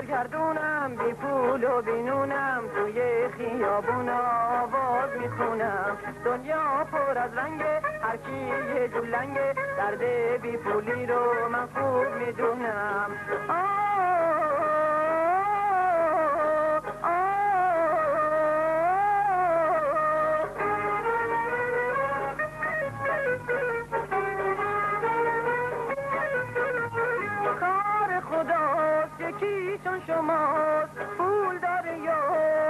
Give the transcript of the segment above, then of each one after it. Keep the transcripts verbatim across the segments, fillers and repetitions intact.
سرگردونم، بی پول و بی نونم، توی خیابون آواز میخونم. دنیا پر از رنگه، هر کی یه جولنگه، درد بی پولی رو من خوب میدونم. چون شماست پول داره یا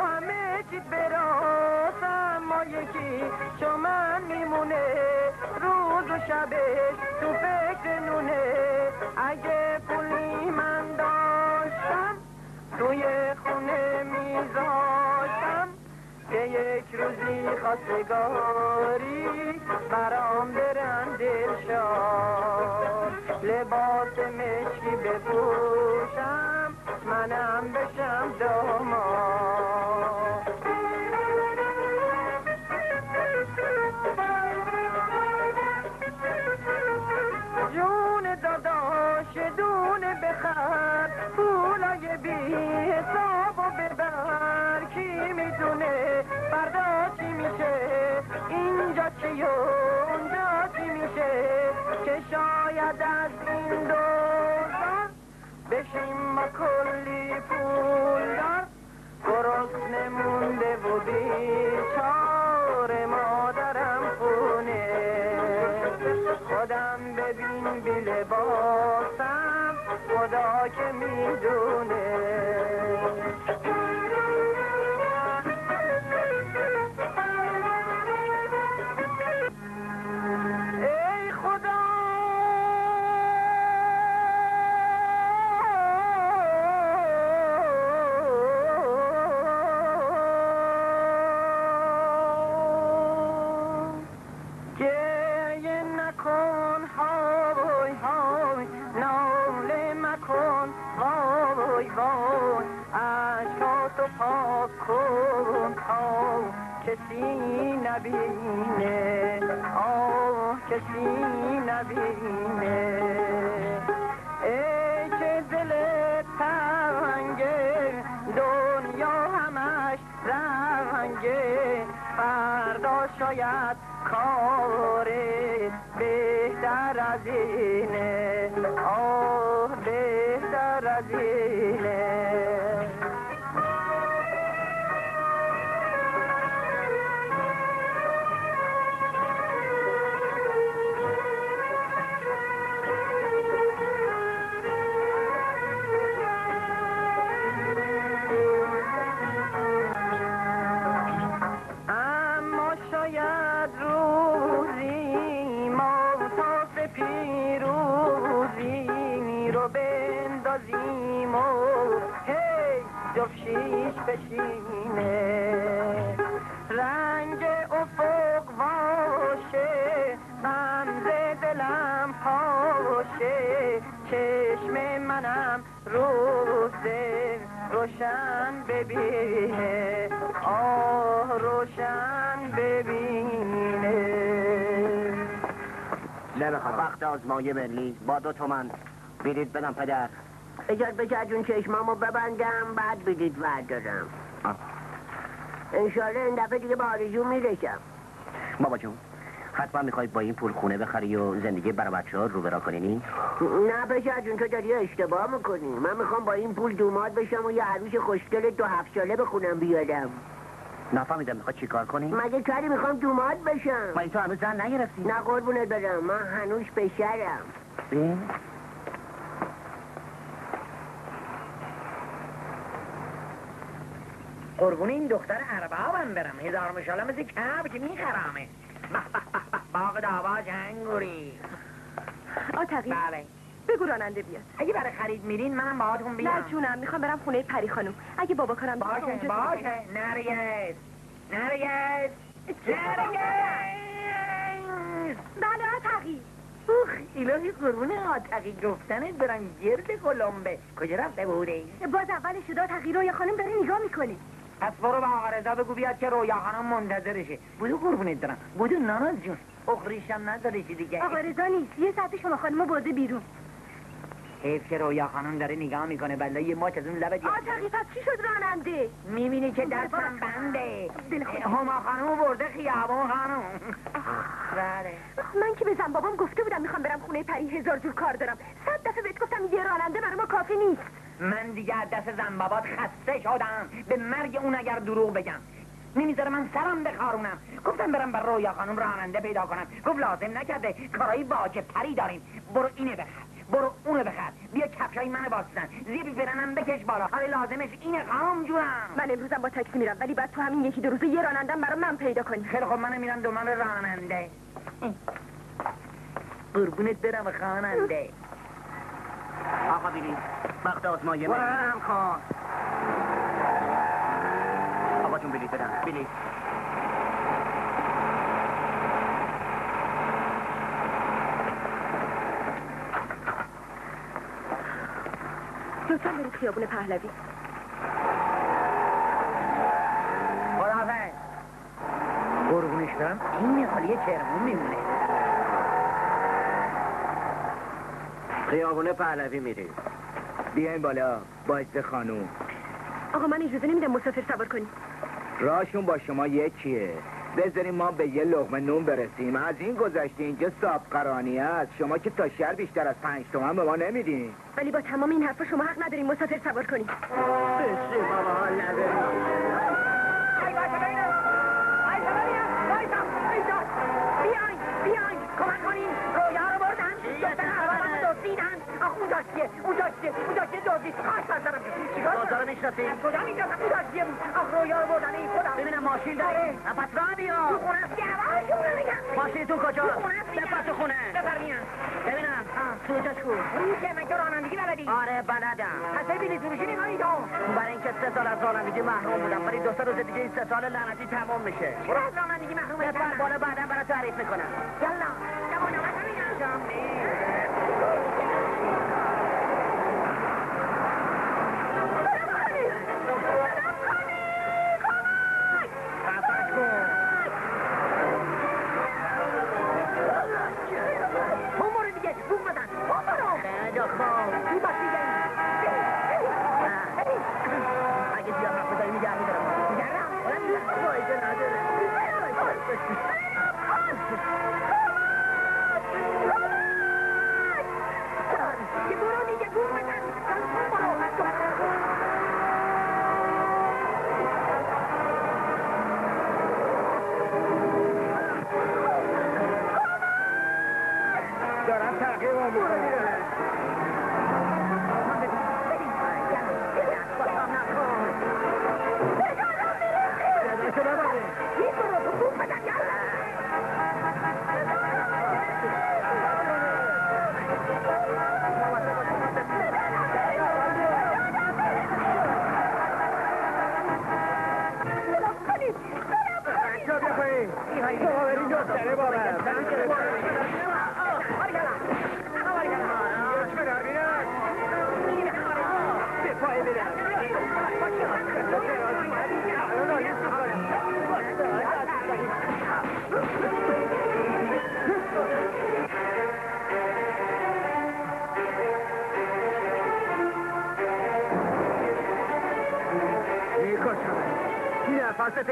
همه چیز براست، اما یکی چون من میمونه روز و شبش تو فکر نونه. اگه پولی من داشتم توی خونه میذاشتم که یک روزی خواستگاری برام برن دلشاد، لباس مشکی بپوشم منم بشم دامان. جون داداش دونه بخر، پولای بی حساب و ببر. کی میدونه فردا چی میشه، اینجا چی و اونجا چی میشه، که شاید از این دوزن بشیم ما کلی پول دار، گرسنه مونده و بیچاره مادرم خونه. خودم ببین بی لباسم، خدا که میدونه. نبینه آه کسی نبینه، ای که دل تنگه، دنیا همش رنگه. فردا شاید کاره بهتر از اینه، آه بهتر از اینه. شیش بشینه رنگ افق واشه، غمزه دلم پاشه، چشم منم روزه روشن ببینه، آه روشن ببینه. نمیخوام وقت آزمایه برلی با دو تومن بیرید بدم پدر. اجاد بچه جون چشمامو ببندم بعد بدید بردارم. انشالله این دفعه دیگه با آرزو میرسم. بابا جون حتما میخوای با این پول خونه بخری و زندگی برای بچه ها رو برا کنی؟ نه بچه جون تو داری اشتباه میکنی. من میخوام با این پول دوماد بشم و یه عروس خوشگل دو هفت ساله به خونم بیارم. نفهمیدم میخوای چی کار کنی؟ مگه کاری میخوام دوماد بشم؟ ولی تو هنوز زن نگرفتی؟ نه قربونت برم، من هنوز پسرم. قربون این دختر اربابم برم، هزار مشاله مثل کب که میخرامه. باغ داوا جنگوری آتقی. بله بگو راننده بیاد. اگه برای خرید میرین منم باهاتون بیام؟ نه جونم، میخوام برم خونه پری خانم. اگه بابا کارم باشه باشه باشه. نرگس نرگس نرگس. بله آتقی. اوخ الهی قربون آتقی گفتنت برم. گرد قلمبه کجا رفته بوده؟ باز اول شده آتقی. رویا خانم داره نگاه میکنه. پس برو به آقا رضا بگو بیاد که رویا خانم منتظرشه. بودو قربونت دارم، بودو ناناز جون. اخریشم نداره چی دیگه. آقا رضا نیست، یه ساعت شما خانمو برده بیرون. حیف که رویا خانم داره نگاه میکنه بلا یه ماچ از اون لبت یاد آتاقی پس چی شد راننده؟ میبینی که دستم بنده هما خانم برده خیابون خانم. بله من که به زن بابام گفته بودم میخوام برم خونه پری، هزار جور کار دارم. صد دفعه بهت گفتم یه راننده برای ما کافی نیست. من دیگه از دست زن بابات خسته شدم. به مرگ اون اگر دروغ بگم نمیذاره من سرم بخارونم. گفتم برم بر رویا خانم راننده پیدا کنم، گفت لازم نکرده، کارایی واجب تری داریم. برو اینه بخر، برو اونو بخر، بیا کفشای منو باسن، زیبی برنم بکش بالا. حالا لازمش اینه خانم جونم. من امروزم با تاکسی میرم، ولی بعد تو همین یکی دو روزه یه رانندم برای من پیدا کنی. خیلی خب منم میرم دنبال راننده. قربونت برم خواننده. آقا بیلی وقت آزمایه من برم کن. آقا جون بلیت بدم، بلیت لطفا برید خیابون پهلوی. خداحافظ. قربونش برم. این خالیه چهرمون میمونه. خیابون پهلوی میریم. بیاین بالا باجه خانوم. آقا من اجازه نمیدم مسافر سوار کنی. راهشون با شما یکیه، بذاریم ما به یه لقمه نون برسیم. از این گذشته اینجا سابقرانیه است. شما که تا شهر بیشتر از پنج تومن به ما نمیدین. ولی با تمام این حرفا شما حق نداریم مسافر سوار کنیم. بشی بابا حال میشناسیم؟ کجا میشناسم؟ کجا آخ رویا رو بردن این خودم. ببینم ماشین داره؟ پس راه بیا. تو خونه است که هواشون میگم. ماشینتون کجا؟ بپر تو خونه. بپر میان. ببینم. تو اینجا کو. میگه مگه رانندگی بلدی؟ آره بلدم. پس ببینید میشه نگاهی تو. برای اینکه سه سال از رانندگی محروم بودم، ولی دو سه روز دیگه این سه سال لعنتی تمام میشه. چرا از رانندگی محروم شدم؟ بپر بالا بعدا برات تعریف میکنم. یالا. جوونا همین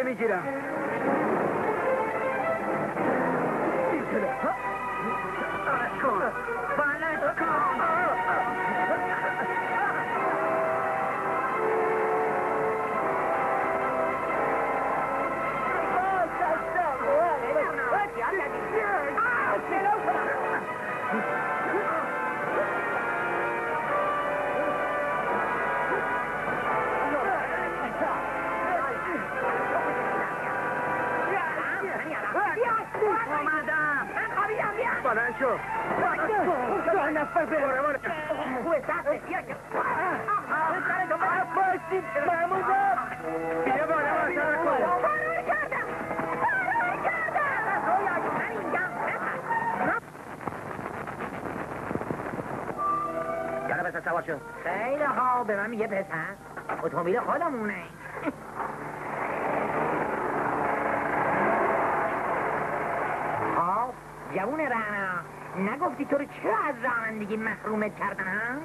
میگیرم خیلی خواه به من میگه پسر اتومبیل خودمونه. خواه جوون رهنا نگفتی تو رو چرا از رانندگی محرومت کردن؟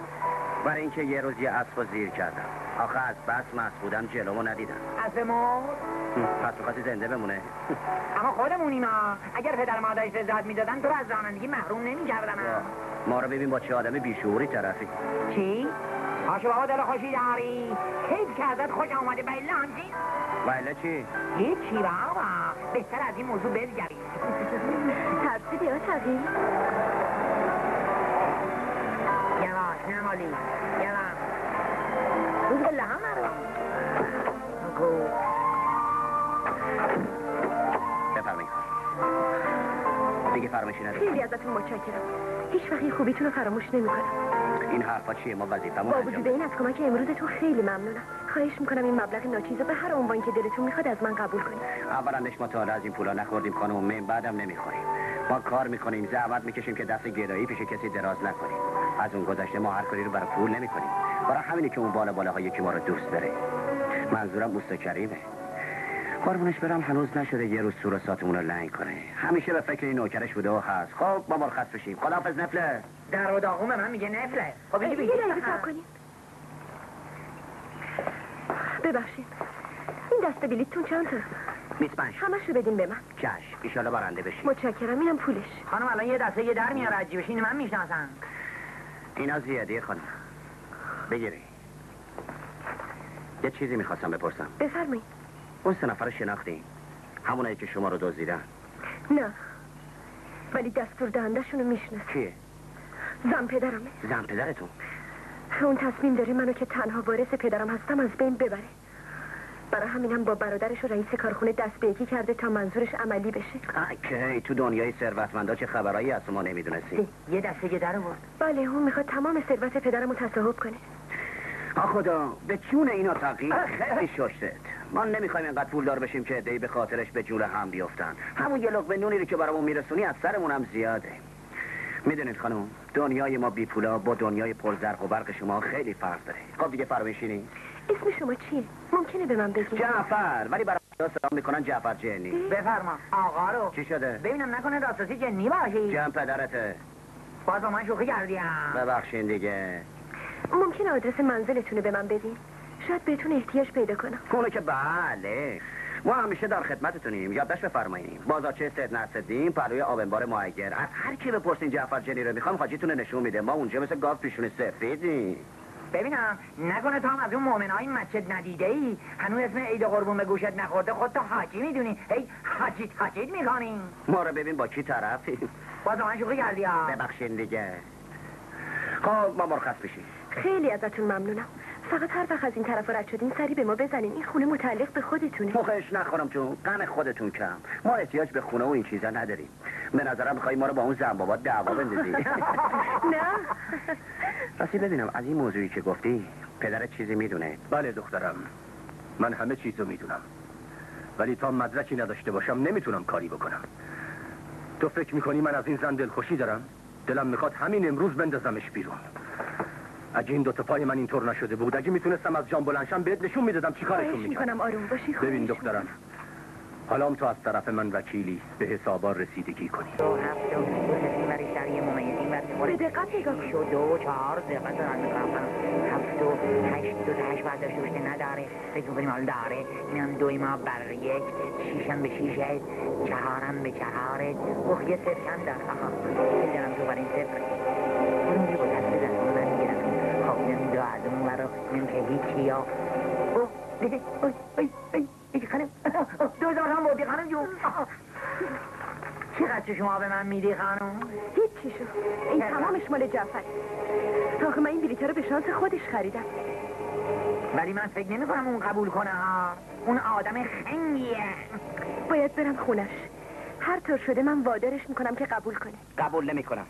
برای اینکه یه روز یه اسبو زیر کردم. آخه از بس مست بودم جلومو ندیدم. از ما؟ پس می‌خواستی زنده بمونه. اما خودمونیم ها. اگر پدر مادرش رضایت میدادن تو رو از رانندگی محروم نمی‌کردن. ما رو ببین با چه آدم بیشعوری طرفی. چی؟ هاشو بابا دل خوشی داری. حیف که ازت خوش اومده بایلا چی؟ بایلا چی؟ هیچی بابا. بهتر از این موضوع بگذریم. ترسیدی آتاقی؟ یواش نمالی یواش روز بله هم رو بگو بفرمایید دیگه فرمایشی ندارم. خیلی ازتون متشکرم. هیچ وقت خوبیتون رو فراموش نمی‌کنم. این حرفا چیه؟ ما وظیفه‌مون انجام. با وجود این از کمک امروزتون خیلی ممنونم. خواهش میکنم این مبلغ ناچیزو به هر عنوان که دلتون میخواد از من قبول کنید. اولا نش ما تا حالا از این پولا نخوردیم خانم، من بعدم نمیخوریم. ما کار میکنیم، زحمت میکشیم که دست گدایی پیش کسی دراز نکنیم. از اون گذشته ما هر کاری رو برای پول نمیکنیم. برای همینه که اون بالا بالاها یکی ما رو دوست داره. منظورم دوست کریمه. قربونش برم هنوز نشده یه روز سورساتمون رو لنگ کنه. همیشه به فکر این نوکرش بوده و هست. خب ما مرخص بشیم. خداحافظ نفله. در و داغوم من میگه نفله. خب یه لحظه صبر کنید. ببخشید. این دسته بلیتتون چند تا؟ بیست و پنج. همشو بدین به من. چشم. ان شاءالله برنده بشید. متشکرم. اینم پولش. خانم الان یه دسته یه در میاره عجیبش. اینو من میشناسم. اینا زیادیه خانم. بگیری. یه چیزی می‌خواستم بپرسم. بفرمایید. اون سه نفر شناختیم، همونایی که شما رو دزدیدن؟ نه، ولی دستور دهنده‌شون رو میشناسم. کیه؟ زن پدرمه. زن پدرتون؟ اون تصمیم داره منو که تنها وارث پدرم هستم از بین ببره. برای همینم با برادرش و رئیس کارخونه دست به یکی کرده تا منظورش عملی بشه. آکی، تو دنیای ثروتمندا چه خبرایی هست ما نمیدونستیم. یه دسته در آورد. بله، اون میخواد تمام ثروت پدرم رو تصاحب کنه. آخدا به چون اینا تقییم خیلی ششتت. ما نمیخوایم اینقدر پولدار بشیم که عده‌ای به خاطرش به جون هم بیافتن. همون یه لقمه نونی رو که برامون میرسونی از سرمون هم زیاده. میدونید خانم، دنیای ما بی پولا با دنیای پرزرق و برق شما خیلی فرق داره. خب دیگه فرمایشی نیست. اسم شما چیه؟ ممکنه به من بگید؟ جعفر، ولی برای خدا سلام میکنن جعفر جنی. بفرما آقا رو. چی شده؟ ببینم نکنه راستاسی جنی باشی. جن پدرته. باز من شوخی کردیم. ببخشین دیگه. ممکنه آدرس منزلتون رو به من بدین؟ شاید بهتون احتیاج پیدا کنم. اونو که بله، ما همیشه در خدمتتونیم. یادداشت بفرماییم. بازارچه سید نصرالدین پلوی آبنبار معایر. از هر کی بپرسین جعفر جنی رو میخوام حاجیتون رو نشون میده. ما اونجا مثل گاو پیشون سفیدیم. ببینم نکنه تو هم از اون مؤمنای مسجد ندیده ای؟ هنوز اسم عید قربون به گوشت نخورده خودت حاجی میدونی. هی حاجی حاجی میکنین. ما رو ببین با کی طرفی. باز من شوخی کردی ها. ببخشید دیگه. خب ما مرخص بشیم. خیلی ازتون ممنونم. فقط هر وقت از این طرف رد شدین سری به ما بزنین. این خونه متعلق به خودتونه. مخش نخورم چون غم خودتون کم. ما احتیاج به خونه و این چیزا نداریم. به نظرم می‌خوای ما رو با اون زن بابا دعوا بندازی. نه. راستی ببینم از این موضوعی که گفتی پدرت چیزی میدونه؟ بله دخترم. من همه چیزو میدونم. ولی تا مدرکی نداشته باشم نمیتونم کاری بکنم. تو فکر می‌کنی من از این زن دلخوشی دارم؟ دلم می‌خواد همین امروز بندازمش بیرون. اگه این دو تا پای من اینطور نشده بود، اگه میتونستم از جان بلندشم بهت نشون میدادم چیکارشون میکنم. آروم باشی. ببین دخترم، حالا تو از طرف من وکیلی به حسابا رسیدگی کنی. به دقت نگاه کن. دو چهار دقت دارن میکنم. هفت و هشت دو تا هشت برداشت روشته نداره. فکر میکنیم حالا داره. اینم دوی ما بر یک. شیشم به شیشه. چهارم به چهاره. اوه یه صفرم داره. آها. دارم تو بر این صفر. نمیده از اون برا نمیشه هیچی یا اوه دیگه اوه اوه اوه ایچی خانم دوزار هم بودی خانم جون چقدر شما به من میدی خانم؟ هیچی شو این تمامش مال جعفر. آخه من این بلیتا رو به شانس خودش خریدم. ولی من فکر نمی کنم اون قبول کنه ها. اون آدم خنگیه. باید برم خونش. هر طور شده من وادارش میکنم که قبول کنه. قبول نمی کنم.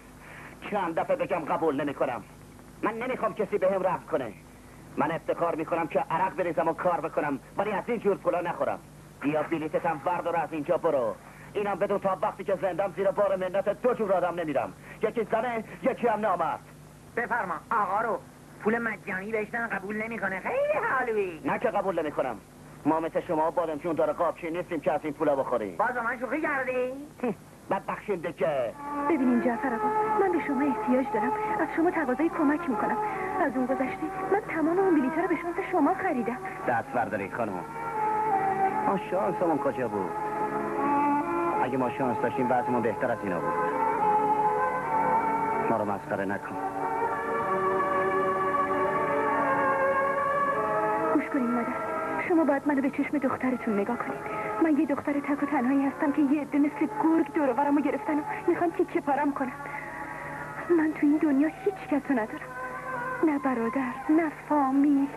چند دفعه بگم قبول نمی کنم. من نمیخوام کسی به هم رفت کنه. من افتخار میکنم که عرق بریزم و کار بکنم، ولی از این جور پولا نخورم. بیا بلیتت هم بردار از اینجا برو. اینم بدون تا وقتی که زندم زیر بار منت دو جور آدم نمیرم. یکی زنه، یکی هم نامرد. بفرما آقا رو پول مجانی بهشتن قبول نمیکنه. خیلی حالوی. نه که قبول نمیکنم. ما مثل شما بادمجون داره قابچی نیستیم که از این پولا بخوری. باز من شوخی کردی؟ بعد بخشنده که ببینین جعفر آقا، من به شما احتیاج دارم، از شما تقاضای کمک میکنم. از اون گذشته من تمام اون بلیط‌ها رو به شانس شما خریدم. دست بردارید خانم. ما شانسمون کجا بود؟ اگه ما شانس داشتیم وضعمون بهتر از اینا بود. ما رو مسخره نکن. گوش کنین مادر، شما باید منو به چشم دخترتون نگاه کنید. من یه دختر تک و تنهایی هستم که یه عده مثل گرگ دور و برمو گرفتن و میخوان تیکه پارم کنم. من تو این دنیا هیچ کسو ندارم، نه برادر نه فامیل،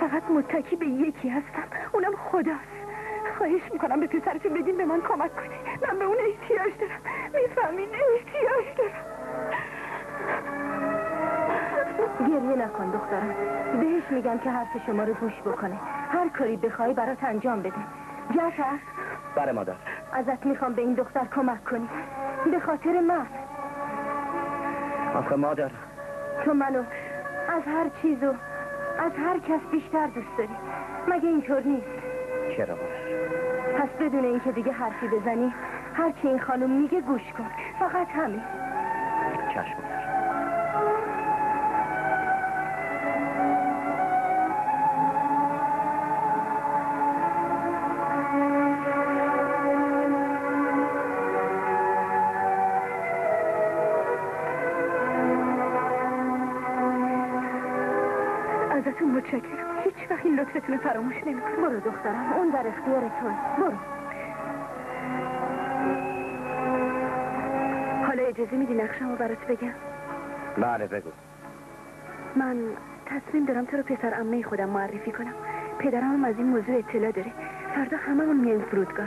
فقط متکی به یکی هستم، اونم خداست. خواهش میکنم به پسرتون بگین به من کمک کنه، من به اون احتیاج دارم. میفهمین؟ احتیاج دارم. گریه نکن دخترم، بهش میگم که حرف شما رو گوش بکنه، هر کاری بخوای برات انجام بده. جعفر. بله مادر. ازت میخوام به این دختر کمک کنی، به خاطر من. آخه مادر، تو منو از هر چیزو از هر کس بیشتر دوست داری، مگه اینطور نیست؟ چرا مادر؟ پس بدون اینکه دیگه حرفی بزنی، هرچی این خانم میگه گوش کن، فقط همین. چشم مادر. متشکرم. هیچ وقت این لطفتون رو فراموش نمی‌کنم. برو دخترم، اون در اختیار توست. برو. حالا اجازه میدی نقشه‌مو برات بگم؟ بله بگو. من تصمیم دارم تو رو پسر عمه خودم معرفی کنم. پدرم از این موضوع اطلاع داره. فردا هممون میایم فرودگاه.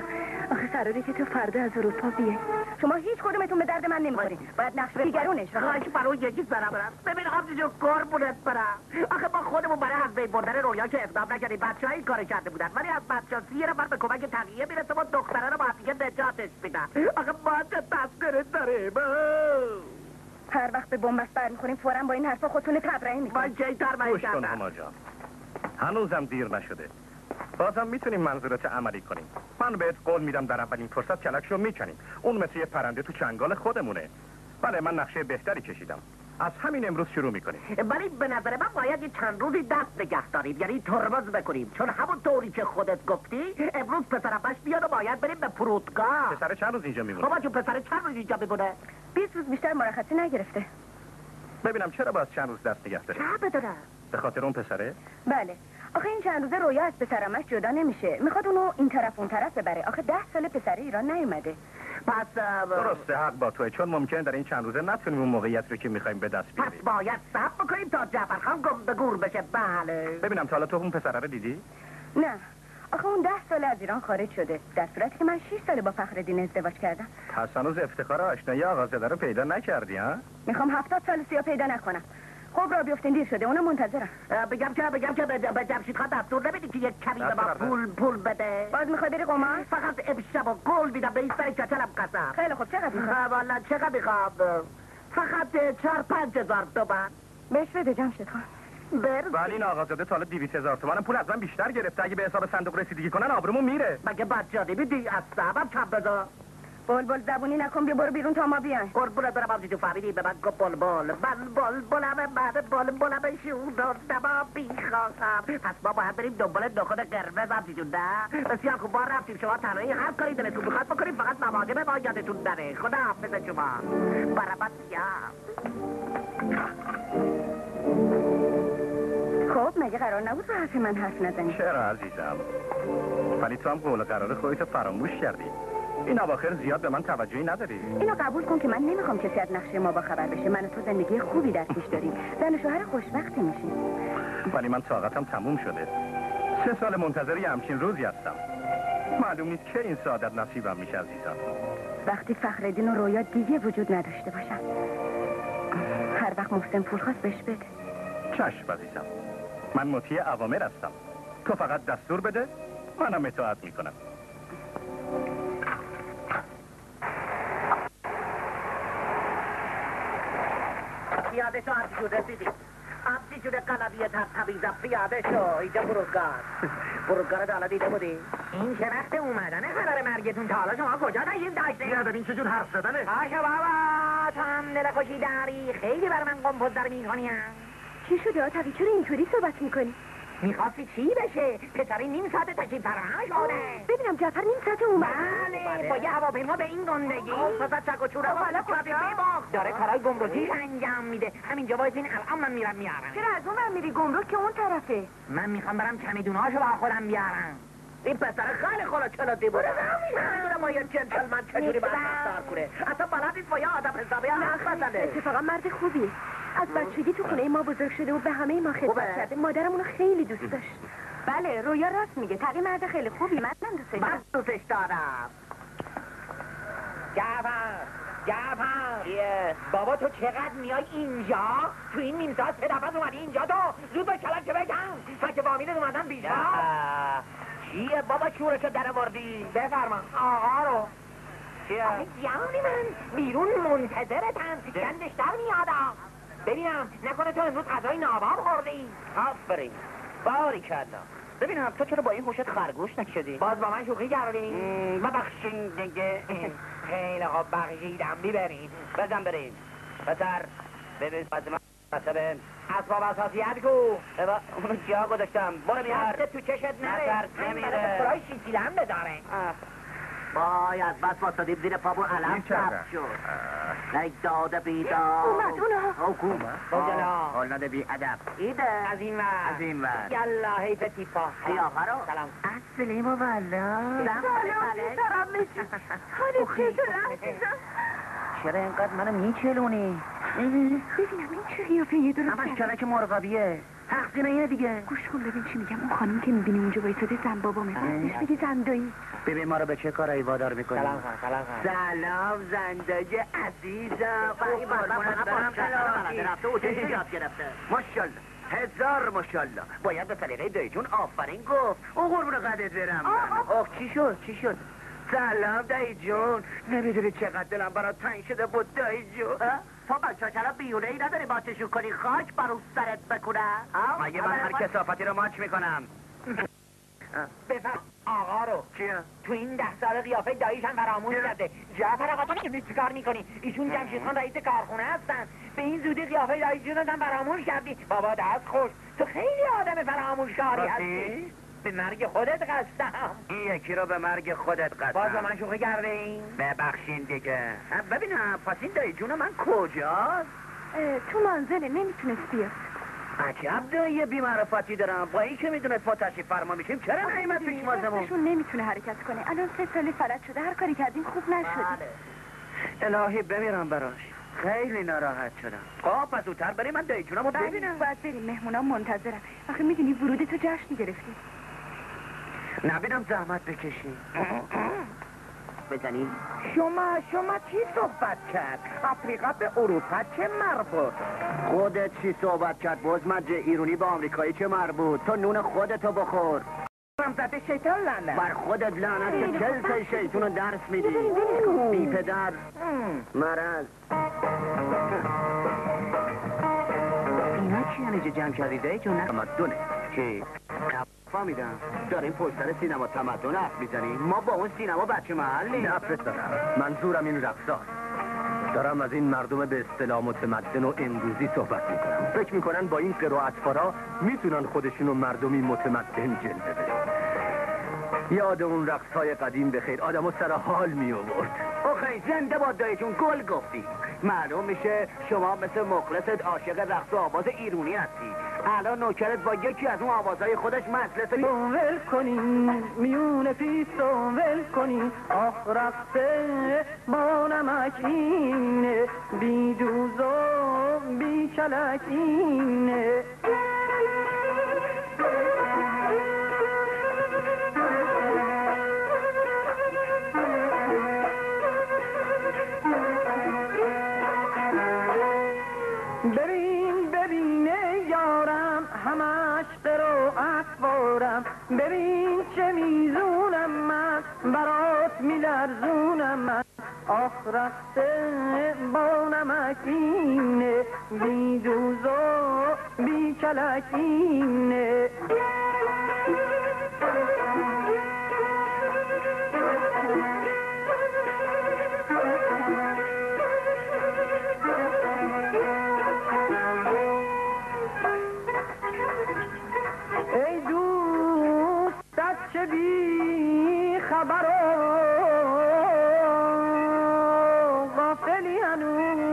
آخه قراره که تو فردا از اروپا بیای. شما هیچ کدومتون به درد من نمیخورید. باید نقش دیگرونش را که برای یکی برام برام. ببین آبجی جو قربونت برام. آخه ما خودمون برای از بین بردن رویا که اقدام نکردیم. بچه‌ها این کارو کرده بودن. ولی از بچه‌ها یه نفر به کمک تقیه میرسه، ما دختره رو با دیگه نجاتش میدن. آخه ما چه تقصیری داریم؟ هر وقت به بنبست برمیخوریم فوراً با این حرفا خودتون تبرئه میکنید. من جای درمایی کردم. هنوزم دیر نشده. بازم میتونیم منظورت عملی کنیم. من بهت قول میدم در اولین فرصت کلکشو میکنیم. اون مثل یه پرنده تو چنگال خودمونه. بله من نقشه بهتری کشیدم، از همین امروز شروع میکنیم. ولی به نظر من باید یه چند روزی دست نگه داریم، یعنی ترمز بکنیم، چون همون طوری که خودت گفتی امروز پسر ابش بیاد و باید بریم به فرودگاه. پسر چند روز اینجا میمونه؟ بابا جون پسر چند روز اینجا میمونه؟ بیست روز بیشتر مرخصی نگرفته. ببینم چرا باید چند روز دست نگه داریم؟ چه بدونم؟ به خاطر اون پسره؟ بله. آخه این چند روزه رویا از پسرمش جدا نمیشه، میخواد اونو این طرف اون طرف ببره. آخه ده سال پسر ایران نیومده. پس درسته، حق با توه، چون ممکنه در این چند روزه نتونیم اون موقعیت رو که میخوایم به دست بیاریم. پس باید صبر بکنیم تا جعفر خان گم به گور بشه. بله. ببینم تا حالا تو اون پسر رو دیدی؟ نه. آخه اون ده سال از ایران خارج شده، در صورتی که من شش سال با فخرالدین ازدواج کردم. پس هنوز افتخار آشنایی آقازاده رو پیدا نکردی ها؟ میخوام هفتاد سال سیا پیدا نکنم. خب را بیفتین دیر شده، اونم منتظرم. بگم که بگم که به جمشید خان دستور نمیدی که یک کمی به ما پول پول بده؟ باز میخوای بری قمار؟ فقط امشب و گل میدم به این سر کچلم قسم. خیلی خوب، چقدر میخوام؟ والا چقدر میخوام؟ فقط چهار پنج هزار تومن بهش بده جمشید خان. ولی این آقازاده تا حالا دیویس هزار تومن پول از من بیشتر گرفته، اگه به حساب صندوق رسیدگی کنن آبرومون میره. مگه بچه‌ها نمیدی از صاحبم چند بذار؟ بلبل زبونی نکن، بیا برو بیرون تا ما بیاین. قربونت برم آبجی، تو فهمیدی به من گفت بلبل. من بلبلمه، من بلبلمه، شوناندما میخواهم. پس ما باید بریم دنبال نخود قرمز آبجی جون. نه بسیار خوب، ما رفتیم، شما تنهایی هر کاری دلتون میخواد بکنید، فقط مواجبه ما یادتون نره. خدا حافظ شما. برمت میام. خب مگه قرار نبود به حرف من حرف نزنی؟ چرا عزیزم، ولی تو هم قول قرار خودتو فراموش کردی. این اواخر زیاد به من توجهی نداری. اینو قبول کن که من نمیخوام کسی از نقشه ما با خبر بشه. من و تو زندگی خوبی در پیش داریم، زن و شوهر خوشبختی میشیم. ولی من طاقتم تموم شده، سه سال منتظر یه همچین روزی هستم. معلوم نیست که این سعادت نصیبم میشه عزیزم. وقتی فخرالدین و رویا دیگه وجود نداشته باشن، هر وقت محسن پول خواست بهش بده. چشم عزیزم، من مطیع اوامر هستم، تو فقط دستور بده، منم اطاعت میکنم. یادتو آبجی جون رسیدیم. آبجی جون طلبی تبتبی زبطی یاده شو اینجا فروزگار فروزگار دالا دیده بودی؟ این چه وقت اومدنه خبر مرگتون تا حالا شما کجا نگید داشته؟ یادم این چجور حرف زدنه؟ آشا بابا تو هم نلکشی داری خیلی بر من قمپوز در میکنی هم چی شده آتوی چرا اینطوری صحبت میکنی؟ میخواستی چی بشه؟ پسری نیم ساعت تشریف فرهنگ آده ببینم جعفر نیم ساعت اومد بله با یه هواپیما به این گندگی پس چک و چوره بالا کلابی باخت داره کارای گمرکی انجام میده همینجا باید این الان من میرم میارم چرا از اون من میری گمرک که اون طرفه من میخوام برم چمیدونهاشو با خودم بیارم این پسر خیلی خلا چلاتی بود نمیدونم ما یه جنتلمن چجوری باید رفتار کنه اصلا بلد نیست با یه آدم حسابی اتفاقا مرد خوبیه از بچگی تو خونه ما بزرگ شده و به همه ما خدمت کرده مادرم اونو خیلی دوست داشت بله رویا راست میگه تقی مرد خیلی خوبی منم دوستش دارم من دوستش دارم جعفر جعفر بابا تو چقدر میای اینجا تو این نیم ساعت سه دفعه اومدی اینجا تو زود باش کلم که بگم فکر فامیلت اومدن بیشتر چیه بابا شورشو در آوردی بفرما آقا رو چیه آخه جانی من بیرون منتظرتم گندش در میادم ببینم نکنه تو امروز غذای ناباب خوردی آفرین باریکلا ببینم تو چرا با این هوشت خرگوش نکشیدی باز با من شوخی کردی ببخشین دیگه خیلی خوب بخشیدم بیبرین بزن بریم پسر ببین فاطمه حسب اسباب اساسیت گو اونو جا گذاشتم برو بیار تو چشت نره نظر نمیره برای شیشیل هم بداره بای از بس واسادیم زیر پابون علم سبت شد نگ داده بیدار اومد اونا حکومه بجلا حال نده بی ادب ایده از این ور از این ور یلا حیفه تیپا خیافه رو سلام السلیم و بلا سلام بیترم میشی حالی چیزو رفتیزم چرا اینقدر منو میچلونی ببینم این چه خیافه یه درسته همش کلک مرغابیه تقصیر اینه دیگه گوش کن ببین چی میگم اون خانمی که میبینی اونجا وایساده زن بابا میگه بگی زندایی ببین ما رو به چه کارایی وادار میکنی سلام خان سلام خان سلام زندایی عزیزم وقتی بابا برام سلام رفته و چه یاد گرفته ماشاءالله هزار ماشاءالله باید به طریقه دایی جون آفرین گفت اون قربون قدت برم آخ چی شد چی شد سلام دایی جون نمیدونی چقدر دلم برات تنگ شده بود دایی جون تو بچه چرا بیونه ای نداری باتشون کنی خاک برو سرت بکنم مگه من هر کسافتی رو ماچ میکنم بفهم آقا رو چیه؟ تو این ده سال قیافه داییش هم فرامون کرده جعفر آقا تو نیست چیکار میکنی ایشون جمشید خان رئیس کارخونه هستن به این زودی قیافه دایی جونت هم فرامون کردی بابا دست خوش تو خیلی آدم فرامونکاری هستی به مرگ خودت قسم این یکی رو به مرگ خودت قسم باز با من شوخی کردین ببخشین دیگه ببینم پس این دایی جون من کجاست تو منزله نمیتونست بیاد عجب دایی بی‌معرفتی دارم با این که میدونست ما تشریف فرما میشیم چرا نمیاد پیش مازمون دستشون نمیتونه حرکت کنه الان سه ساله فلج شده هر کاری کردیم خوب نشد الهی بمیرم براش خیلی ناراحت شدم خب پس زودتر بریم من دایی جونم رو ببینم باید بریم مهمونام منتظرم آخه میدونی ورود تو جشن گرفتی نبینم زحمت بکشی بزنیم شما شما چی صحبت کرد؟ افریقا به اروپا چه مربوط؟ خودت چی صحبت کرد؟ بزمج ایرونی به آمریکایی چه مربوط؟ تو نون خودتو بخور رمزت شیطان لعنه بر خودت لعنت چلت شیطونو درس میدی بی پدر مرز اینا چی هنجه جمع شدیده چون نمدونه چی؟ فهمیدم داریم پشتر سینما تمدن حرف میزنیم ما با اون سینما بچه محلی نه پسرم منظورم این رقصاست دارم از این مردم به اصطلاح متمدن و امروزی صحبت میکنم فکر میکنن با این قرائت‌فرا میتونن خودشونو مردمی متمدن جلوه بدن یاد اون رقص‌های قدیم بخیر آدمو سر حال میآورد آخه زنده باد دایی جون گل گفتی معلوم میشه شما مثل مخلصت عاشق رقص و آواز ایرونی هستی الان نوکرت با یکی از اون آوازهای خودش مجلس ول کنین میون پیست و ول کنین آخ رقصه با نمک اینه بی دوز و بی کلک اینه ببین چه میزونم من برات میلرزونم من آفرخته با نمکینه، بی جوز و بی کلکینه. ای دوستت چه بی خبر و غافلی، هنوز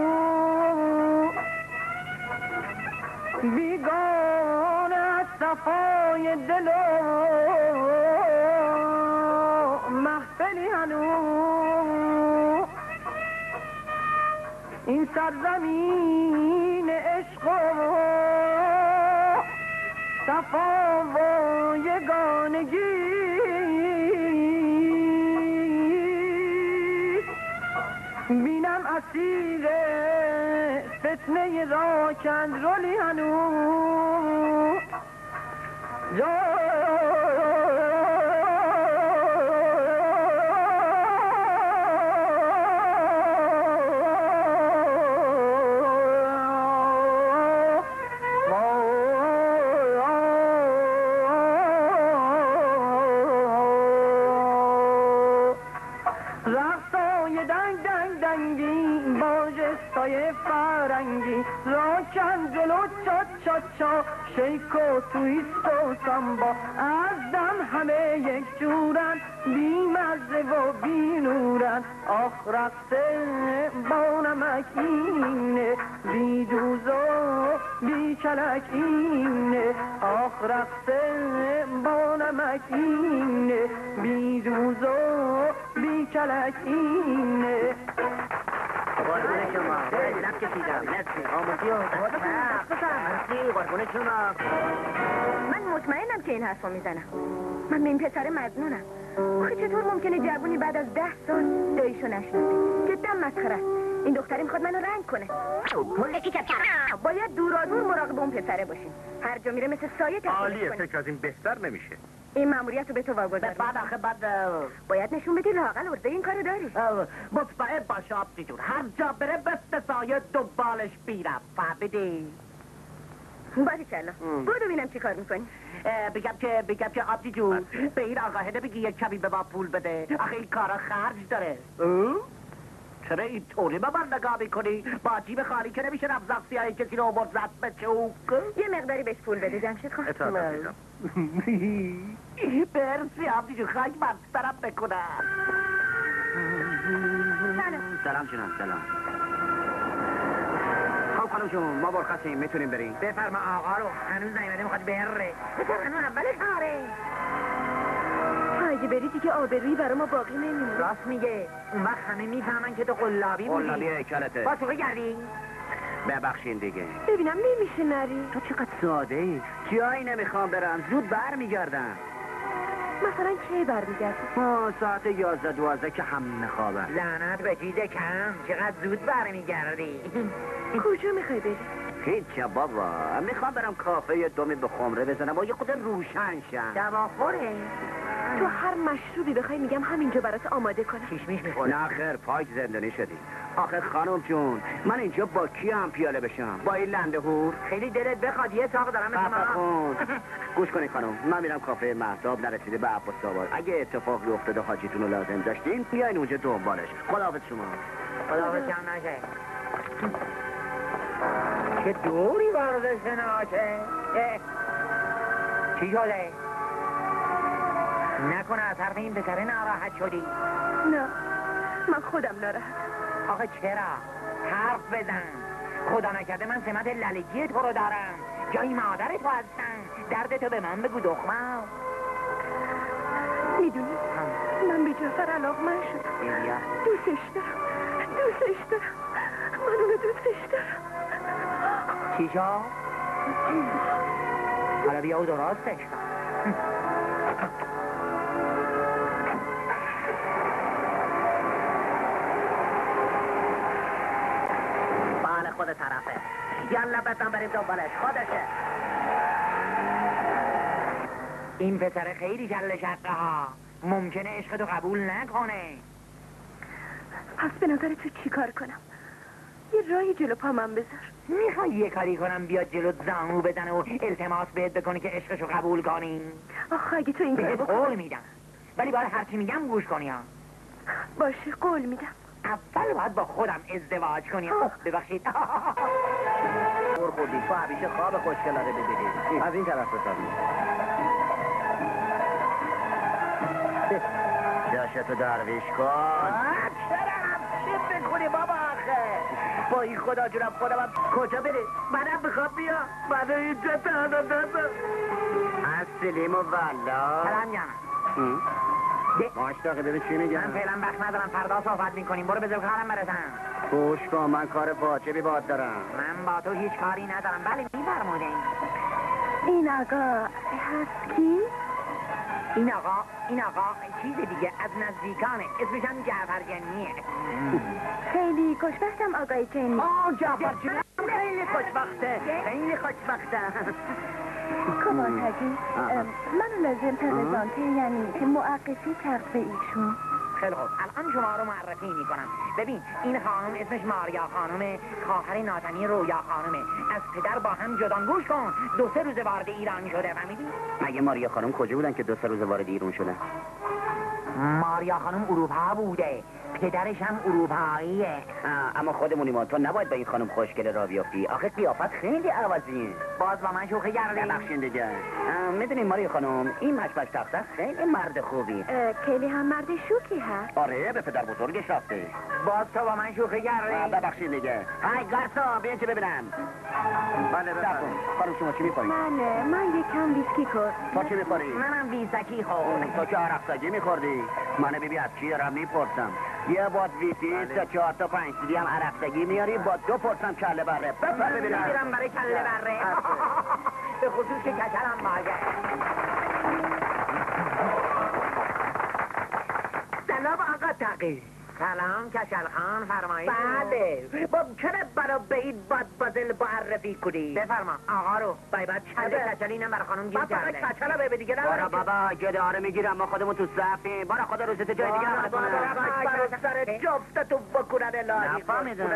بیگانه از صفای دل و محفلی، هنوز این سرزمین عشق صفا و یگانگی بینم اسیر فتنه راکندرلی، هنوز شیک و تویست و سامبا از دم همه یک جورن، بی مزه و بی نورن. آخ رقصه با نمکینه، بی دوز و بی کلکینه. آخ رقصه با نمکینه، بی دوز و بی کلکینه. قربونه شما، لب کشیدم، نسی آموزی و نسی قربونه شما. من مطمئنم که این حرف رو میزنم، من به این پسر مزنونم. آخه چطور ممکنه جوونی بعد از ده سال دایشو نشنده؟ جدا مسخره است. این دختری میخواد منو رنگ کنه. باید دورادور مراقب اون پسره باشیم، هر جا میره مثل سایه تحصیل کنه. عالیه، فکر از این بهتر نمیشه. این ماموریت رو به تو واگذارم. بعد آخه بعد باید نشون بدی لااقل عرضه این کارو داری. مطمئن باش آبجی جون، هر جا بره مثل سایه دنبالش بیرم، فهمیدی؟ باریکلا، برو ببینم چی کار میکنی. بگم که بگم که آبجی جون، به این آقاهنه بگی یک کمی به ما پول بده، آخه این کارا خرج داره. چرا این طوری به من نگاه میکنی؟ با جیب خالی که نمیشه رفت سیاهی کسی رو مرزد به چوک. یه مقداری بهش پول بده جمشید خواهد. اطاعت دیدم. برسی عبدی جو، خاک من سرم بکنم. سلام جناب، سلام. خب خانم جون، ما برخصیم، میتونیم بریم. بفرما آقا رو، هنوز نیمده میخواد بره. بفرما هنوز اولش آره. اگه بریدی که آبرویی برای ما باقی نمیمونه. راست میگه، اون وقت همه میفهمن که تو قلابی بودی. قلابی هیکلته باسوقه گردی. ببخشین دیگه، ببینم نمیشه نری. تو چقدر ساده ای. جایی نمیخوام برم، زود برمیگردم. مثلا کی برمیگردی؟ آه ساعت یازده دوازده که هم نخوابم. لعنت به جیز کم، چقدر زود برمیگردی. کجا میخوای بری؟ هیچ بابا، میخوام برم کافه یه دومی به خمره بزنم و یه خود روشن شم. دواخوره؟ تو هر مشروبی بخوای میگم همینجا برات آماده کنم. کشمش میخوره؟ نه خیر، پاک زندانی شدی. آخه خانم جون، من اینجا با کی هم پیاله بشم؟ با این لنده هور؟ خیلی دلت بخواد یه ساق دارم. بفرخون گوش کنی خانم، من میرم کافه مهتاب، نرسیده به عباس آباد. اگه اتفاقی افتاده حاجیتون رو لازم داشتین میاین اونجا دنبالش. خداحافظ شما. خداحافظ جان نشه. چه دوری وارد شناشه؟ چی شده؟ نکنه از حرف این بسره ناراحت شدی؟ نه، من خودم ناراحت. آخه چرا؟ حرف بزن. خدا نکرده من سمت للگی تو رو دارم، جایی مادر تو هستم. دردتو به من بگو دخمم. میدونی من به جفر علاقمند شدم. دوستش دارم، دوستش دارم، من اونو دوستش دارم. چی جا؟ حالا بیا او درستش. خود طرفه، یالا بدم بریم دنبالش، خودشه. این پسر خیلی جل شقه ها، ممکنه عشق تو قبول نکنه. پس به نظر تو چی کار کنم؟ یه رای جلو پا من بذار. میخوای یه کاری کنم بیاد جلو زانو بدن و التماس بهت بکنی که عشقشو قبول کنی؟ آخه اگه تو این کارو بکنی قول میدم، ولی باید هرچی میگم گوش کنی ها. باشه قول میدم. اول باید با خودم ازدواج کنی. ببخشید خور خودی تو همیشه خواب خوشگلاره ببینید. از این طرف بسازید جاشتو درویش کن. اکشرم شب بکنی بابا. آخه با این خدا جونم خودم کجا بری؟ منم بخواب بیا منو اینجا تانا دادا از سلیم و والا سلام جانم ماشتاقه ببین چی میگم؟ من فعلا وقت ندارم، فردا صحبت میکنیم. برو بذار کارم برسم. گوش کن من کار واجبی باهات دارم. من با تو هیچ کاری ندارم. بله میفرمودین این آقا هست کی؟ این آقا این آقا چیز دیگه از نزدیکانه، اسمش هم جعفر گنیه. خیلی خوشبختم آقای جنی. آه جعفر جنی خیلی خوشبخته، خیلی خوشبخته. کمان حجی منو لازم پرزانته، یعنی که موقفی طرف ایشون. خیلی خوب الان شما رو معرفی میکنم. ببین این خانم اسمش ماریا خانمه، خواهر ناتنی رویا خانمه. از پدر با هم جدان. گوش کن دو سه روز وارد ایران شده. فهمیدی؟ مگه ماریا خانم کجا بودن که دو سه روز وارد ایران شدن؟ ماریا خانم اروپا بوده، پدرش هم اروپاییه. اما خودمونی ما، تو نباید به این خانم خوشگل را بیافتی. آخه قیافت خیلی عوضی. باز با من شوخی کردی؟ ببخشید دیگه. میدونی ماریا خانم این مشمش تخته خیلی مرد خوبی، خیلی هم مرد شوکی هست. آره به پدر بزرگش رفته. باز تو با من شوخی کردی؟ ببخشید دیگه. های گارسا بیا چه ببینم. بله بفرمایید. خانم شما چی می‌خورید؟ من من یکم ویسکی خور. تو چی می‌خوری؟ منم ویسکی خورم. تو چه عرقسگی می‌خوردی؟ من بیبی از چی را می‌پرسم. یه باد ویتیز تا چهار تا پنج دیگه هم عرق‌دگی میاری با دو پرسم کله بره. بفرمایید میرم برای کله بره. به خصوص که کچلم ماگه. سلام آقا تقی. سلام کچل خان فرمایید. بله ممکنه برا به این بادبازل معرفی کنی؟ بفرما آقا رو بای باید چرده کچلی اینم برا خانم گیر کرده. بابا کچل رو به دیگه نبرم. برا بابا گداره میگیرم ما خودمون تو صفیم. برا خدا روزت جای دیگه هم برا برا سر جفتتو بکنن الهی نفهمیدم.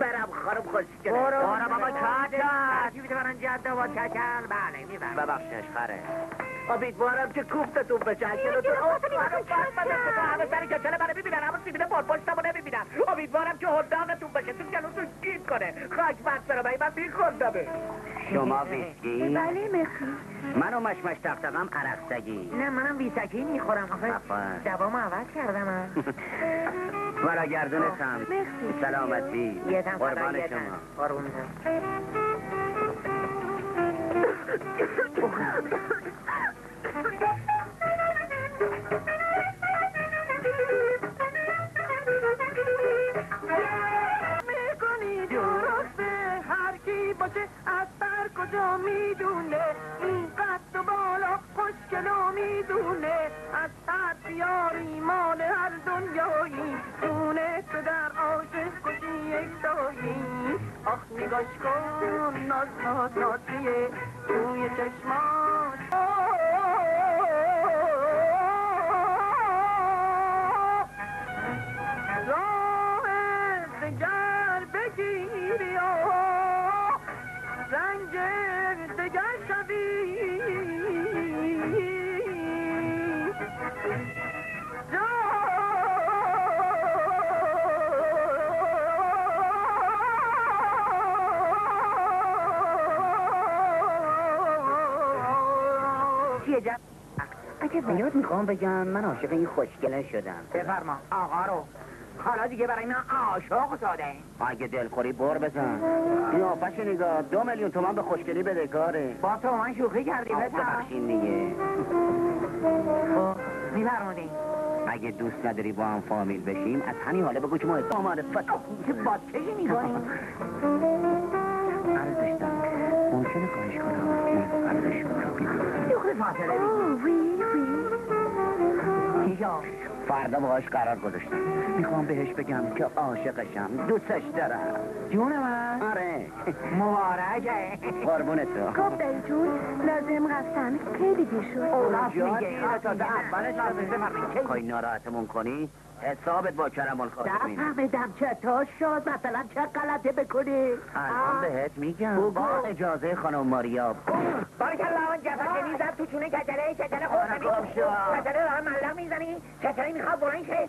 برم خانم خوشگله. برا بابا کچل چی بیده برن جده با کچل. بله میبرم ببخشش خره. امیدوارم که کوفتتون بشه. اکلتون آسان برم همه سر کچله برای میبینن. همه سیبینه بار پشتم رو نمیبینن. امیدوارم که هندامتون بشه تو گلوتون گید کنه. خاک برسرمه من میخوندمه. شما ویسکی؟ بله میخورم. منو مشمش تختقم عرقسگی. نه منم ویسکی میخورم. آخه دوامو عوض کردم. مرا گردونتم. سلامتی. قربان شما. قربون میکنی درسته. هر کی باشه از بر کجا میدونه. این قد و بالا خوشگلو میدونه. از هر دیار ایمان هر دنیایی دونه تو در عاشق کشی یک دایی. آخ نگاش کن ناز ناز نازیه توی چشمان. اگه بیاد میخوام بگم من عاشق این خوشگله شدم. بفرما آقا رو. حالا دیگه برای من عاشق شده. اگه دلخوری بر بزن. قیافش نگاه دو میلیون تومان به خوشگلی بدهکاره. با تو من شوخی کردی بهت بخشین دیگه. خب میفرمایید اگه دوست نداری با هم فامیل بشیم از همین حالا بگو که ما اعتماد فتو که بچگی می‌کنیم. آره داشتم. اون چه کارش کنم؟ آره شما. دختر فاطمه فردا باهاش قرار گذاشتم. میخوام بهش بگم که عاشقشم، دوستش دارم. جون من؟ آره. مبارکه. قربونت تو. خب دایی جون لازم رفتم. خیلی دیر شد. اوه راست میگه. تا اولش لازم رفتم. خواهی ناراحتمون کنی؟ حسابت با کرمان خاطر بینه در فهمیدم چه تا شد مثلا چه غلطه بکنی الان بهت میگم با اجازه خانم ماریا بارکالله اون جفر جنی زد تو چونه کچره کچره خورد کچره راه ملق میزنی کچره میخواد برای شه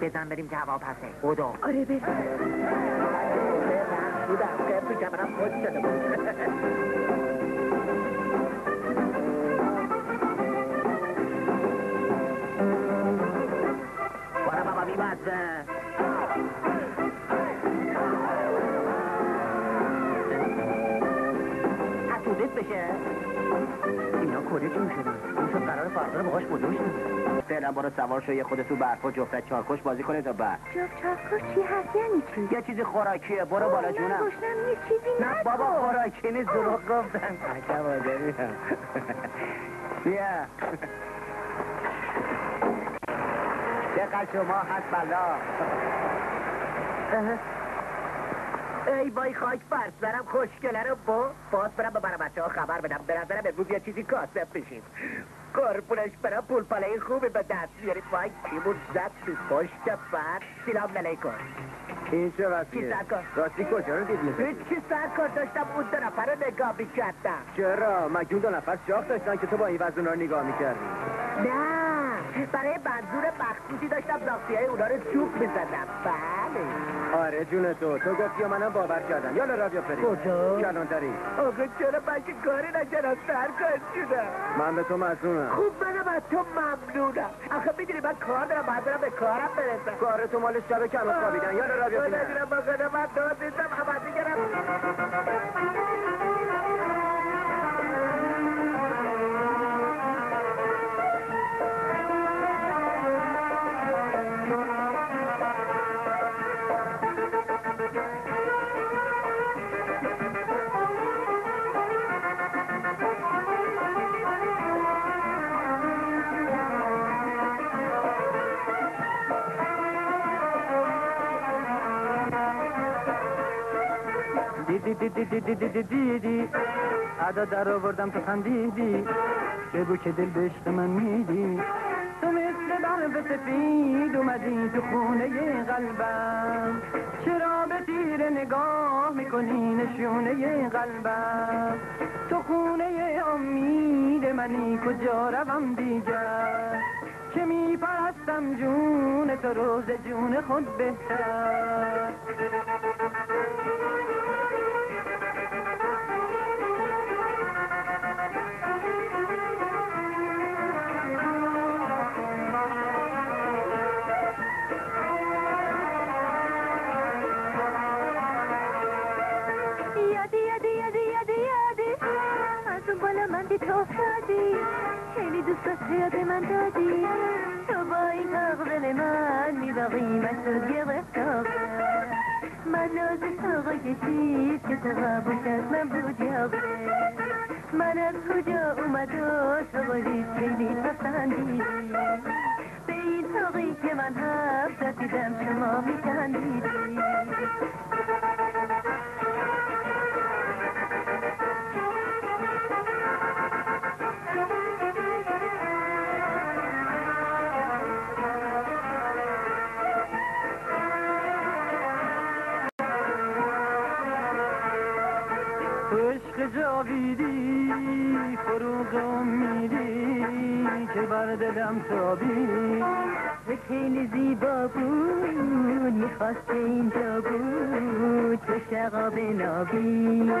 بزن بریم که هوا پسه بودو آره بزن تو کمرم خود شده بود What's کجا جون شده؟ اون شد قرار فردا رو باهاش بودوش نده فعلا برو سوار شو یه خودت تو برفا جفتک چارکش بازی کنه تا بعد جفت چارکش چی هست یعنی چی؟ یه چیز خوراکیه برو بالا جونم نه گوشنم یه چیزی نه بابا خوراکی نیست دروغ گفتم عجب آدمی هم بیا دقیقا شما هست بلا ای بای خاک فرس برم خوشگله رو با باز برم به برم بچه ها خبر بدم به نظرم امروز یا چیزی کاسب بشیم قربونش برم پول پله خوبی به دست بیارید بای کیمون زد تو پشت فرد سلام علیکم این چه وضعیه؟ راستی کجا رو دید میزنی؟ هیچ چی سرکار داشتم اون دو نفر رو نگاه میکردم چرا؟ مگه اون دو نفر چاق داشتن که تو با این وضع اونا رو نگاه میکردی؟ نه برای منظور مخصوصی داشتم ناختی های اونا رو چوب میزدم بله آره جون تو تو گفتی و منم باور کردم یالا رادیو فرید کجا؟ کلانتری آقا چرا من که کاری نکنم سرکار جونم من به تو مظلومم خوب منم از تو ممنونم آخه میدونی من کار دارم باید برم به کارم برسم کار تو مال شب کم خوابیدن یالا رادیو فرید تو ندیرم با خدا من داد نیستم عوضی گرم دی دی دی دی دی دی دی دی دی عدا در آوردم تو خندیدی بگو که دل به عشق من میدی تو مثل برف سفید اومدی تو خونه قلبم چرا به تیر نگاه میکنی نشونه قلبم تو خونه امید منی کجا روم دیگر که میپرستم جون تو روز جون خود بهتر یاد من دادی تو با این مغزل من میباقی من تو گره ساقه من لازم ساقه کشید که تو قبول از من بود یاقه من از کجا اومد و تو قولید خیلی پسندیدی به این ساقی که من هفت دیدم شما میتندیدی جاویدی فروغ امیدی که بر دلم تابید تو خیلی زیبا بود میخواست اینجا بود تو شقاب نابید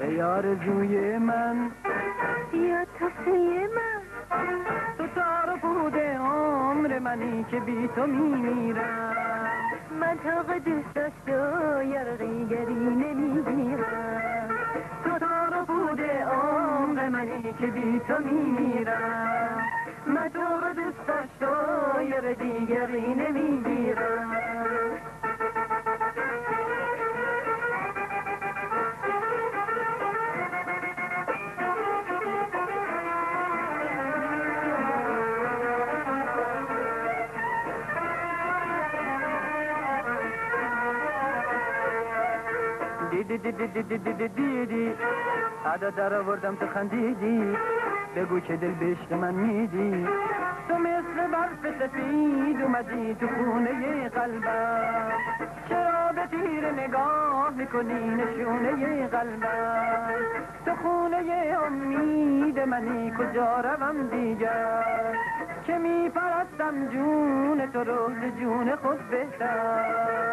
ای آرزوی من یا تفسه من تو تار فرود عمر منی که بی تو میمیرم من تاق دوست داشت و یرقی گری نمیگیرم عمر منی که بی تو میمیرم من تو رو دوست داشت و یار دیگری نمیگیرم دی دی دی دی دی دی دی دی دی عدا در آوردم تو خندیدی بگو که دل به عشق من میدی تو مثل برف سفید اومدی تو خونه قلبم، چرا به تیر نگاه میکنی نشونه قلبم؟ تو خونه امید منی، کجا روم دیگر؟ که میپرستم جون تو رو ز جون خود بهتر.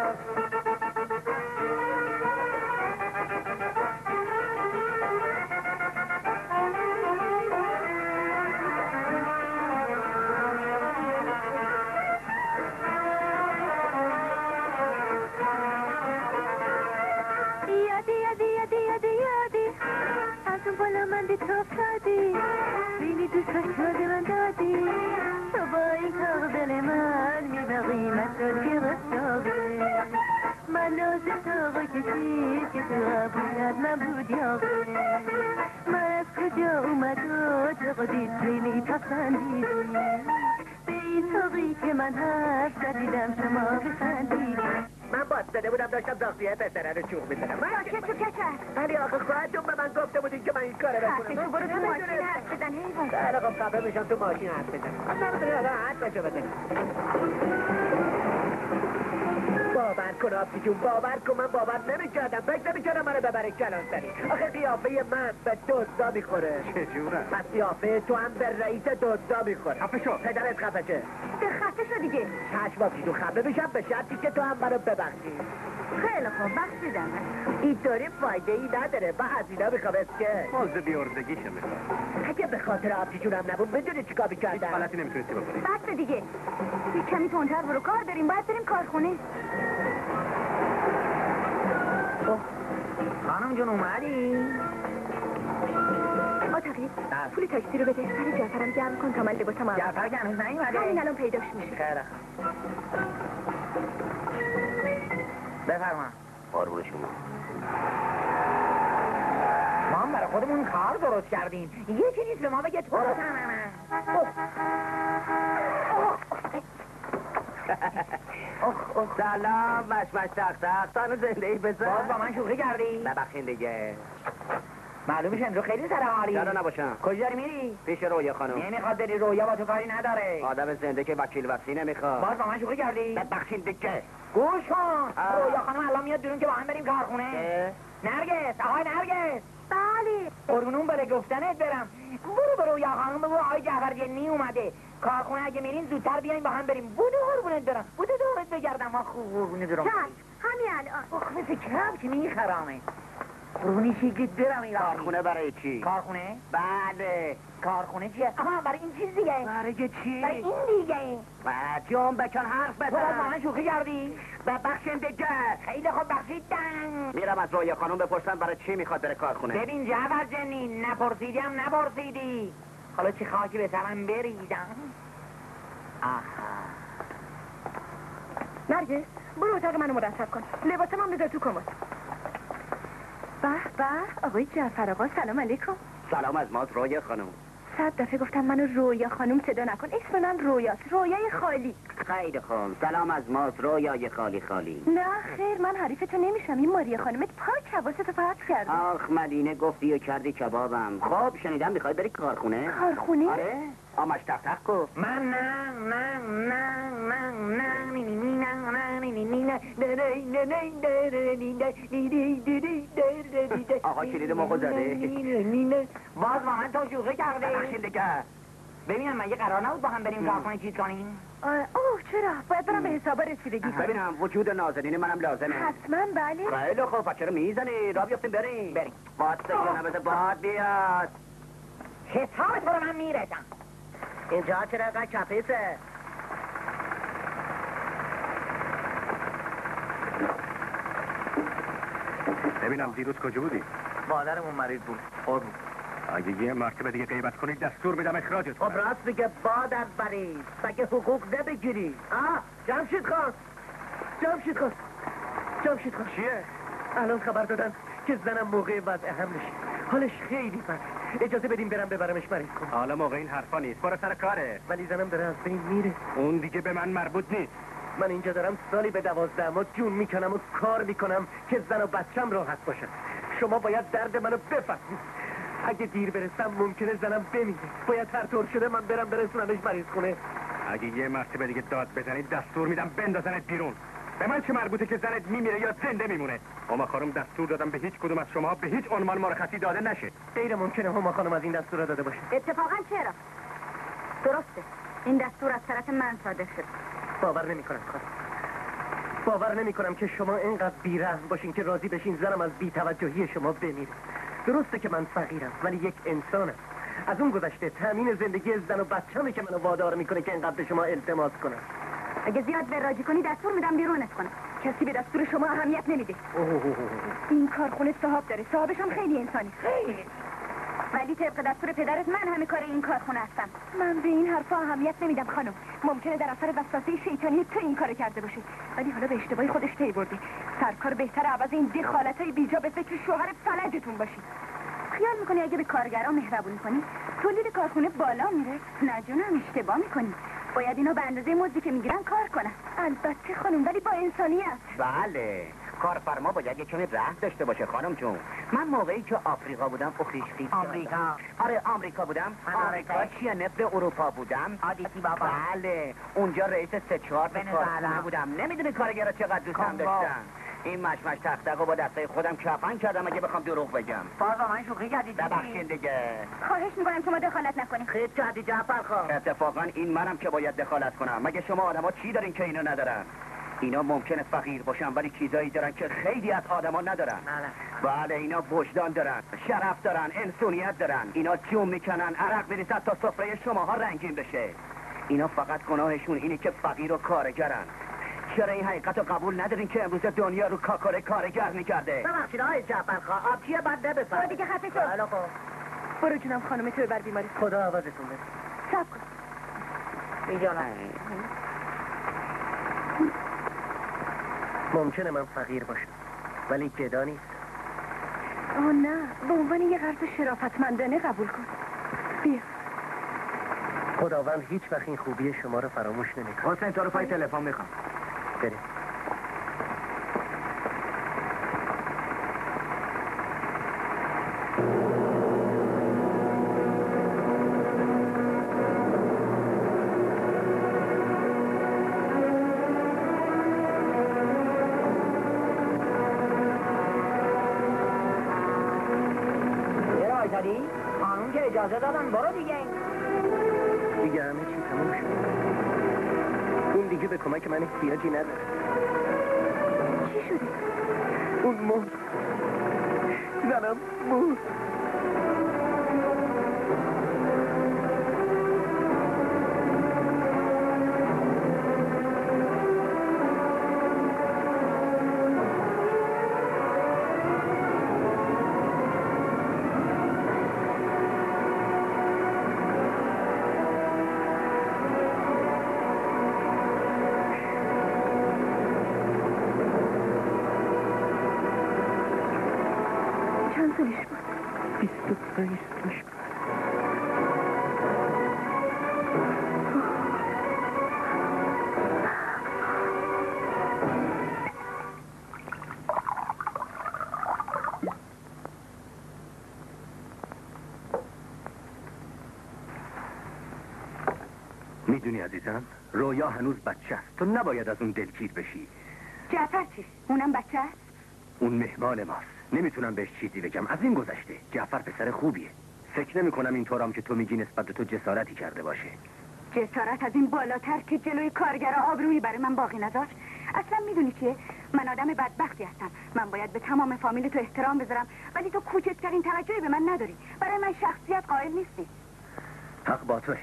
تو ماشین هست بزن اصلا بزنی آدم هست باشو بزنی. باور کن آبتی جون، باور کن من باور نمیکردم، فکر نمیکردم منو ببره کلان سری. آخه قیافه من به دزدا میخوره. چجوره؟ پس قیافه تو هم به رئیس دزدا میخوره. خفه شو پدرت، خفه چه؟ خفه شو دیگه. چشم آبتی جون، خفه بشم به شرطی که تو هم منو ببخشی. خیلی خوب بخشیدم. اینطوری فایده ای نداره و هزینه میخوام که موضوع بیاردگیشه میخوام. اگه به خاطر آبجی جونم نبود بدونی چیکار می‌کردم. غلطی نمی‌تونستی بکنی. بس دیگه. یه کمی تندتر برو، کار داریم، باید بریم کارخونه. خانم جون اومدی؟ آتاقی پول تاکسی رو بده، برای جعفرم جمع کن تا من لباسم آمد. جعفر که هنوز نیومده. همین الان پیداش میشه. خیلی بفرما. قربون شما. ما هم برای خودمون کار درست کردیم، یکی نیست به ما بگه تو رو تمامه. سلام مشمش تختخت، تانو زنده ای بزن. باز با من شوخی کردی؟ ببخشین دیگه، معلومش امروز خیلی سر حالی. چرا نباشم؟ کجا داری میری؟ پیش رویا خانم. نمیخواد بری، رویا با تو کاری نداره، آدم زنده که وکیل وفسی نمیخواد. باز با من شوخی کردی؟ ببخشین دیگه. گوش کن، رویا خانم الان میاد بیرون که با هم بریم کارخونه. نرگس، آهای نرگس. بله قربونون بله گفتنت برم. برو برو یا خانم بگو آقای جعفر جنی اومده کارخونه، اگه میرین زودتر بیاین با هم بریم. بودو قربونت برم، بودو دورت بگردم. ها خوب قربونت برم. چشم همین الان. آخ مثل کبک میخرامه. قربونی شیگه درم این کارخونه. برای چی کارخونه؟ بله کارخونه چیه؟ آها برای این چیز دیگه. برای چی؟ برای این دیگه. بچه‌ام بکن حرف بزن. تو با من شوخی کردی؟ ببخشین دیگه. خیلی خوب بخشیدم. میرم از رویا خانم بپرسم برای چی میخواد بره کارخونه. ببین جعفر جنی، نپرسیدی هم نپرسیدی، حالا چی خاکی به سرم بریدم. آها نرگس برو اتاق منو مرتب کن، لباسم هم بذار تو کمد. به به آقای جعفر آقا سلام علیکم. سلام از ماست رویا خانم. صد دفعه گفتم منو رویا خانم صدا نکن، اسم من رویاست، رویای خالی. خیلی خوب سلام از ماست رویای خالی خالی. نه خیر من حریفتو نمیشم، این ماریا خانمت پاک حواستو پرت کرد. آخ مدینه گفتی و کردی کبابم. خب شنیدم میخوای بری کارخونه. کارخونه؟ آره آماش تق تق کو. من نه نه نه نه نه نی نی نی نه نه نی نی نی نه نه نه نه. آقا کلید ما خود زده. باز با من تو شوخی کرده. بخشید دیگه. ببینم مگه قرار نبود با هم بریم کارخونه چیز کنیم؟ اوه چرا؟ باید برم به حساب رسیدگی. ببینم وجود نازنین منم لازمه. حتما بله. خیلی خوب چرا میزنی؟ را بیافتیم بریم. بریم. باد سیگنال بده باد بیاد. حسابت برو من میرسم. اینجا چرا اینقدر کپیسه؟ ببینم دیروز کجا بودی؟ مادرمون مریض بود قربون. اگه یه مرتبه دیگه غیبت کنی دستور میدم اخراجت کنم. خب راست میگه بادت برید مگه حقوق نمیگیری؟ آه جمشید خان، جمشید خان، جمشید خان. چیه؟ الان خبر دادن که زنم موقع وضع حملش حالش خیلی بده، اجازه بدیم برم ببرمش مریض کنم. حالا موقع این حرفا نیست، برو سر کاره. ولی زنم داره از بین میره. اون دیگه به من مربوط نیست. من اینجا دارم سالی به دوازده ماه جون میکنم و کار میکنم که زن و بچم راحت باشن. شما باید درد منو بفهمید. اگه دیر برسم ممکنه زنم بمیره. باید هر طور شده من برم برسونمش مریض خونه. اگه یه مرتبه دیگه داد بزنید دستور میدم بندازنت بیرون. به من چه مربوطه که زنت میمیره یا زنده میمونه؟ هما خانم دستور دادم به هیچ کدوم از شما به هیچ عنوان مرخصی داده نشه. غیر ممکنه هما خانم از این دستور داده باشه. اتفاقا چرا؟ درسته. این دستور از طرف من صادر شد. باور نمیکنم خانم. باور نمیکنم که شما اینقدر بی‌رحم باشین که راضی بشین زنم از بی‌توجهی شما بمیره. درسته که من فقیرم ولی یک انسانم. از اون گذشته تامین زندگی زن و بچه‌مه که منو وادار میکنه که اینقدر به شما التماس کنم. اگه زیاد وراجی کنی دستور میدم بیرونت کنم. کسی به دستور شما اهمیت نمیده. این کارخونه صاحب داره. صاحبش هم خیلی انسانی. خیلی. ولی طبق دستور پدرت من همه کار این کارخونه هستم. من به این حرفا اهمیت نمیدم خانم. ممکنه در اثر وسوسه شیطانی تو این کارو کرده باشی. ولی حالا به اشتباهی خودش پی بردی. سرکار بهتره عوض این دخالتای بیجا به فکر شوهر فلجتون باشی. خیال میکنی اگه به کارگرا مهربونی کنی تولید کارخونه بالا میره؟ نه جونم، اشتباه میکنی. باید اینا به اندازه مزدی که میگیرن کار کنن. البته خانم ولی با انسانیت. بله کارفرما باید یه کمی رحم داشته باشه خانم جون. من موقعی که آفریقا بودم اوخیشتی آمریکا دادم. آره آمریکا بودم. آمریکا چیه نبل اروپا بودم. آدیسی بابا. بله اونجا رئیس سه چهار کارخونه بودم. نمیدونی کارگرا چقدر دوستم داشتن. این مشمش تختق رو با دستای خودم کفن کردم اگه بخوام دروغ بگم. بازا من شوخی کردید. ببخشید دیگه. خواهش می‌کنم شما دخالت نکنید. خیلی کردی جعفر خان. اتفاقا این منم که باید دخالت کنم. مگه شما آدما چی دارین که اینا ندارن؟ اینا ممکنه فقیر باشن ولی چیزایی دارن که خیلی از آدما ندارن. بله اینا وجدان دارن، شرف دارن، انسانیت دارن. اینا جون میکنن، عرق می‌ریزن تا سفره شماها رنگین بشه. اینا فقط گناهشون اینه که فقیر و کارگرن. چرا این حقیقت رو قبول ندارین که امروز دنیا رو کاکاره کارگر میکرده؟ ببخشید آقای جعفرخواه آب چیه بعد نبسن؟ تو دیگه خفه شد. برو جونم خانم تو ببر بیماری. خدا عوضتون بده. صبر کن اینجا. ممکنه من فقیر باشم ولی گدا نیست. آه نه، به عنوان یه قرض شرافتمندانه قبول کن. بیا خداوند هیچ وقت این خوبی شما رو فراموش نمیکنه. حسین تو رو پای تلفن میخوام. بریم. چرا آی دادی؟ قانون که اجازه دادن. برو دیگه. دیگه همه چی تموم شد. اون دیگه به کمک من احتیاجی نداره. چی شده؟ اون مرد. زنم مرد. میدونی عزیزم رویا هنوز بچه است. تو نباید از اون دلگیر بشی. جعفر چی؟ اونم بچه است؟ اون مهمان ماست. نمیتونم بهش چیزی بگم. از این گذشته جعفر پسر خوبیه. فکر نمی کنم اینطورام که تو میگی نسبت به تو جسارتی کرده باشه. جسارت از این بالاتر که جلوی کارگرا آبرویی برای من باقی نذاشت. اصلا میدونی چیه؟ من آدم بدبختی هستم. من باید به تمام فامیل تو احترام بذارم ولی تو کوچکترین توجهی به من نداری. برای من شخصیت قائل نیستی. حق با توه.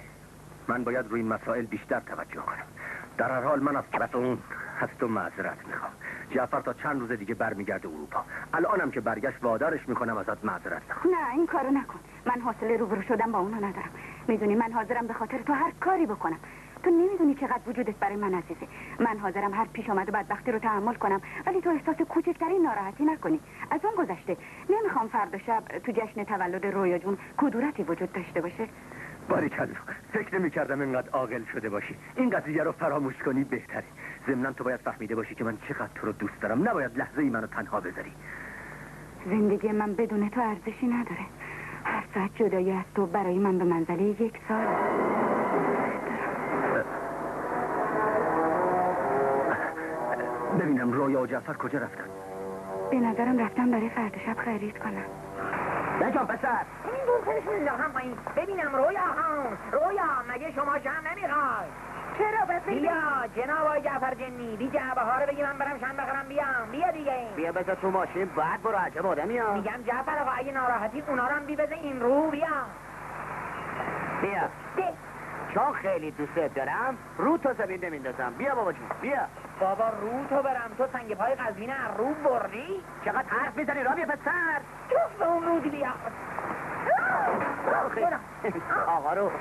من باید روی این مسائل بیشتر توجه کنم. در هر حال من از طرف اون هستم معذرت میخوام. جعفر تا چند روز دیگه برمیگرده اروپا. الانم که برگشت وادارش میکنم ازت معذرت بخوام. نه این کارو نکن. من حوصله روبرو شدن با اونو ندارم. میدونی من حاضرم به خاطر تو هر کاری بکنم. تو نمیدونی چقدر وجودت برای من عزیزه. من حاضرم هر پیش آمد و بدبختی رو تحمل کنم ولی تو احساس کوچکترین ناراحتی نکنی. از اون گذشته نمیخوام فردا شب تو جشن تولد رویا جون کدورتی وجود داشته باشه. باریکلا. فکر نمی‌کردم اینقدر عاقل شده باشی. این قضیه رو فراموش کنی بهتره. ضمناً تو باید فهمیده باشی که من چقدر تو رو دوست دارم. نباید لحظه‌ای منو تنها بذاری. زندگی من بدون تو ارزشی نداره. هر ساعت جدایی از تو برای من به منزله یک سال. ببینم رویا و جعفر کجا رفتن؟ به نظرم رفتم برای فردا شب خرید کنم. بچم پسر این بوکش میلا هم پایین. ببینم رویا هم رویا مگه شما جمع نمیخوای؟ چرا بس بیا جناب آقای جعفر جنی بی جعبه ها رو بگی من برم شن بخرم بیام. بیا دیگه بیا بذار تو ماشین بعد برو عجب آدمی ها. میگم جعفر آقا اگه ناراحتی اونا رو هم بی بذار این رو بیا بیا ده. چون خیلی دوست دارم رو تو زمین نمیندازم. بیا بابا جون بیا. بابا رو تو برم تو سنگ پای قزوینه رو بردی؟ چقدر حرف میزنی رابیه پسر؟ توف به اون رودی بیا. آقا رو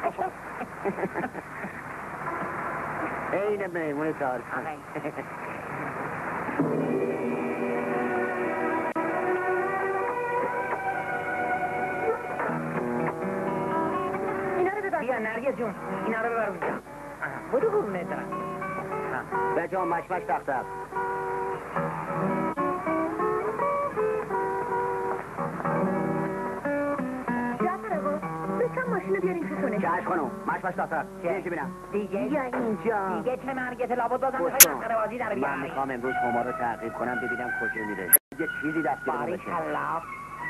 اینه میمونه سال بیا نرگس جون اینا رو ببر اونجا بودو گرونه دارم به جا مشمش تختب جعفر آقا بکم ماشین رو بیاریم خیتونه جهش خانم مشمش تختب دیگه بینم دیگه اینجا دیگه چه مرگت لابد بازم میخوایی مخنوازی در بیاریم. من میخوام امروز هما رو تعقیب کنم ببینم کجا میره یه چیزی دست بیرون بشه. باریکالله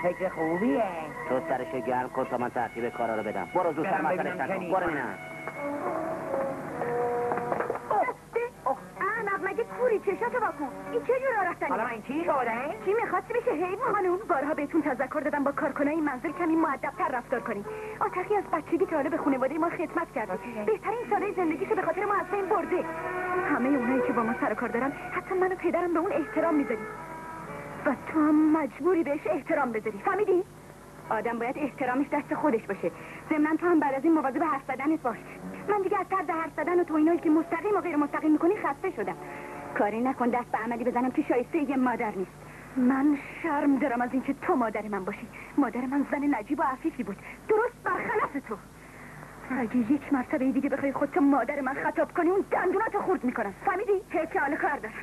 فکر خوبیه. تو سرش گرم کن تا من ترتیب کارا رو بدم. برو زودتر مسئله‌اش کن. برو اینا. اوه احمد مگه کوری چشاتو واکن. این چه جور رفتنی؟ حالا این چی شده؟ چی میخواد بشه حیف خانم؟ بارها بهتون تذکر دادم با کارکنای منزل کمی مؤدب‌تر رفتار کنین. آتقی از بچگی تا حالا به خانواده ما خدمت کرد. بهترین سالهای زندگیشو به خاطر ما از بین برده. همه اونایی که با ما سر و کار دارن، حتی من و پدرم به اون احترام میذاریم. و تو هم مجبوری بهش احترام بذاری. فهمیدی؟ آدم باید احترامش دست خودش باشه. ضمن تو هم بعد از این مواظب حرف زدنت باش. من دیگه از طرز حرف زدن و توهینایی که مستقیم و غیر مستقیم میکنی خسته شدم. کاری نکن دست به عملی بزنم که شایسته یه مادر نیست. من شرم دارم از اینکه تو مادر من باشی. مادر من زن نجیب و عفیفی بود، درست برخلاف تو. اگه یک مرتبه دیگه بخوای خودت مادر من خطاب کنی اون دندوناتو خرد میکنم. فهمیدی؟ هیچ حال کار دارم.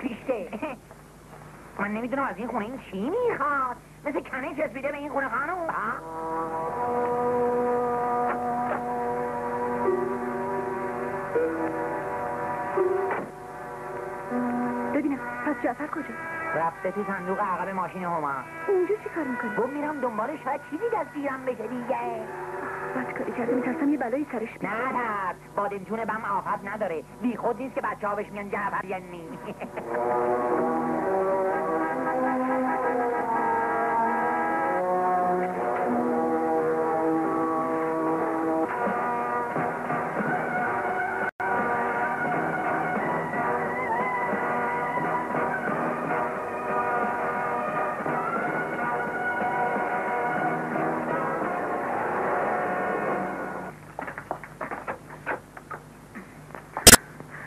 خیشه. من نمیدونم از این خونه این چی میخواد. مثل کنه چسبیده به این خونه خانم. ببینم پس جعفر کجا رفته؟ تو صندوق عقب ماشین هما. اونجا چی کار میکنی؟ گفت میرم دنبالش شاید چیزی دست گیرم بشه دیگه. بد کاری کرده، میترسم یه بلایی سرش بیاد. نه ترس، بادمجون بم آفت نداره. بی خود نیست که بچه ها بهش میان جعفر جنی.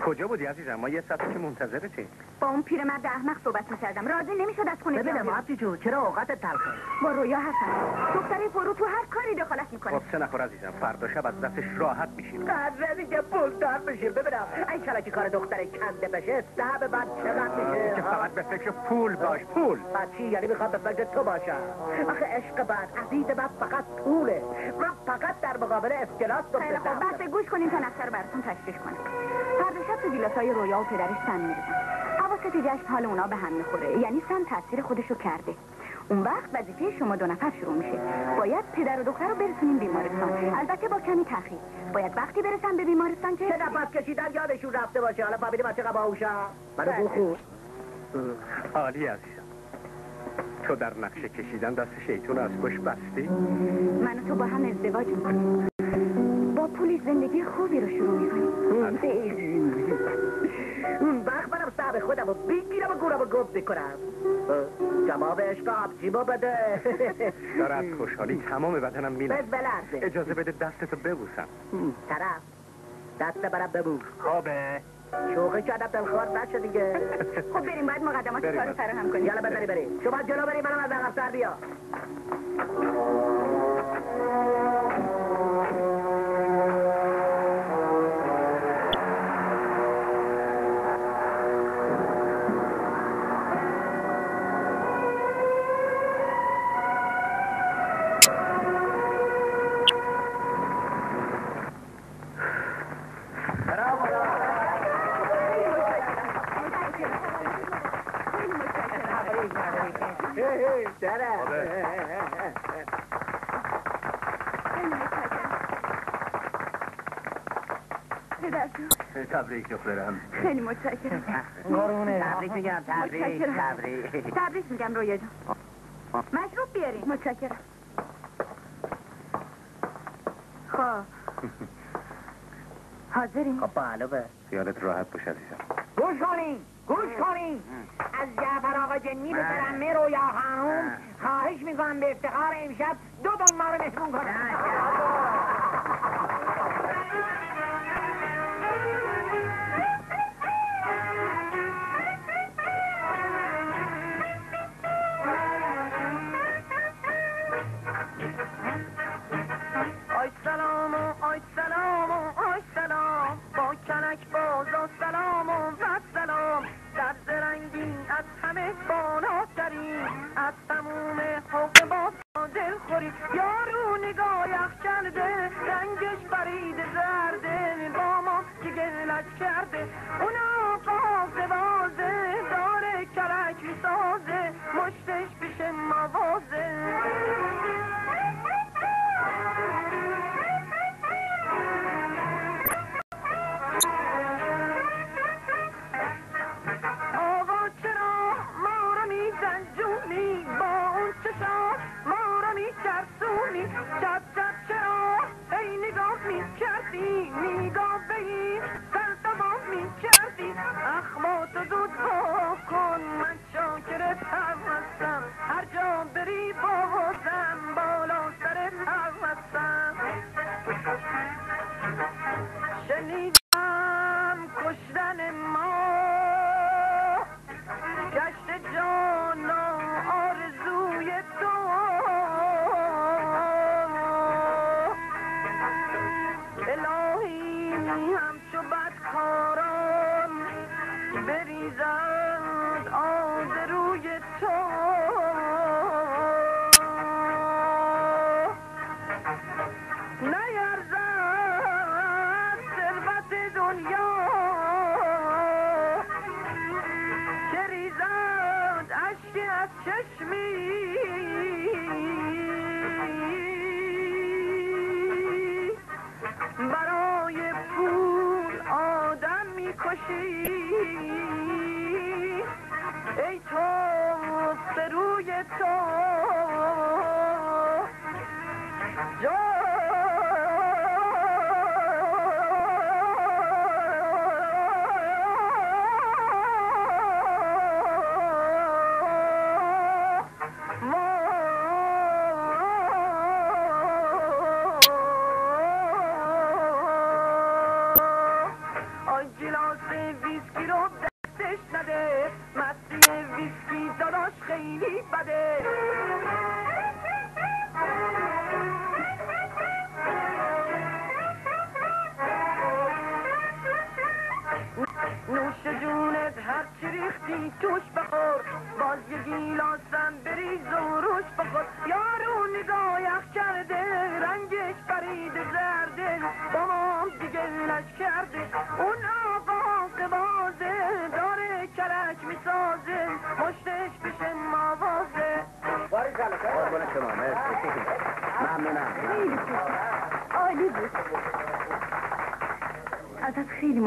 کجا بودی عزیزم؟ ما یه ساعته که منتظرتی. با اون پیرمرد احمق صحبت می‌کردم. راضی نمی‌شد از خونه بیام. ببینم عبدی جو چرا اوقاتت تلخه؟ با رویا هستم. دختر فرو تو هر کاری دخالت می‌کنه. قصه نخور عزیزم. فردا شب از دستش راحت می‌شی. قدری که بولدار بشی. ببینم این کلاکی کار دختر کنده بشه، صعب بعد چقدر میشه. که فقط به فکر پول باش. پول. بچی یعنی می‌خواد به فکر تو باشه. آخه عشق بعد عزیز بعد فقط پوله. من فقط در مقابل استقلال تو هستم. بس گوش کنین تا نظر براتون تشریح کنم. تو ویلاسای رویا و پدرش سن میرسن. حواست جشن حال اونا به هم میخوره، یعنی سن تاثیر خودشو کرده. اون وقت وظیفه شما دو نفر شروع میشه. باید پدر و دختر رو برسونیم بیمارستان، البته با کمی تاخیر. باید وقتی برسن به بیمارستان که چه نفس کشیدن یادشون رفته باشه. حالا فهمیدی من چقدر باهوشم. منو بخو عالی عزیزم. تو در نقشه کشیدن دست شیطون از پشت بستی. من و تو با هم ازدواج میکنیم، با پولی زندگی خوبی رو شروع میکنیم. اون وقت منم صاحب خودم رو بگیرم و گورم رو گم میکنم. جماب عشق آبجیبا بده. داره از خوشحالی تمام بدنم میلم. اجازه بده دستتو ببوسم. طرف دست برم ببوس. خوبه شوقه کردم دلخوار نشه دیگه. خب بریم باید مقدمات کارو فراهم کنیم. یالا بزنی بریم. شما جلو بریم منم از عقب سر بیا. دخترم. تبریک دخترم. خیلی متشکرم. قربونه. تبریک میگم. تبریک. تبریک. تبریک میگم رویا جان. مشروب بیارین. متشکرم. خب. حاضرین؟ خب علاوه. خیالت راحت باش عزیزم. گوش کنین. گوش کنین. از جعفر آقا جنی به ترمه رویا خانوم خواهش میکنم به افتخار امشب دو دون ما رو مهمون کنم.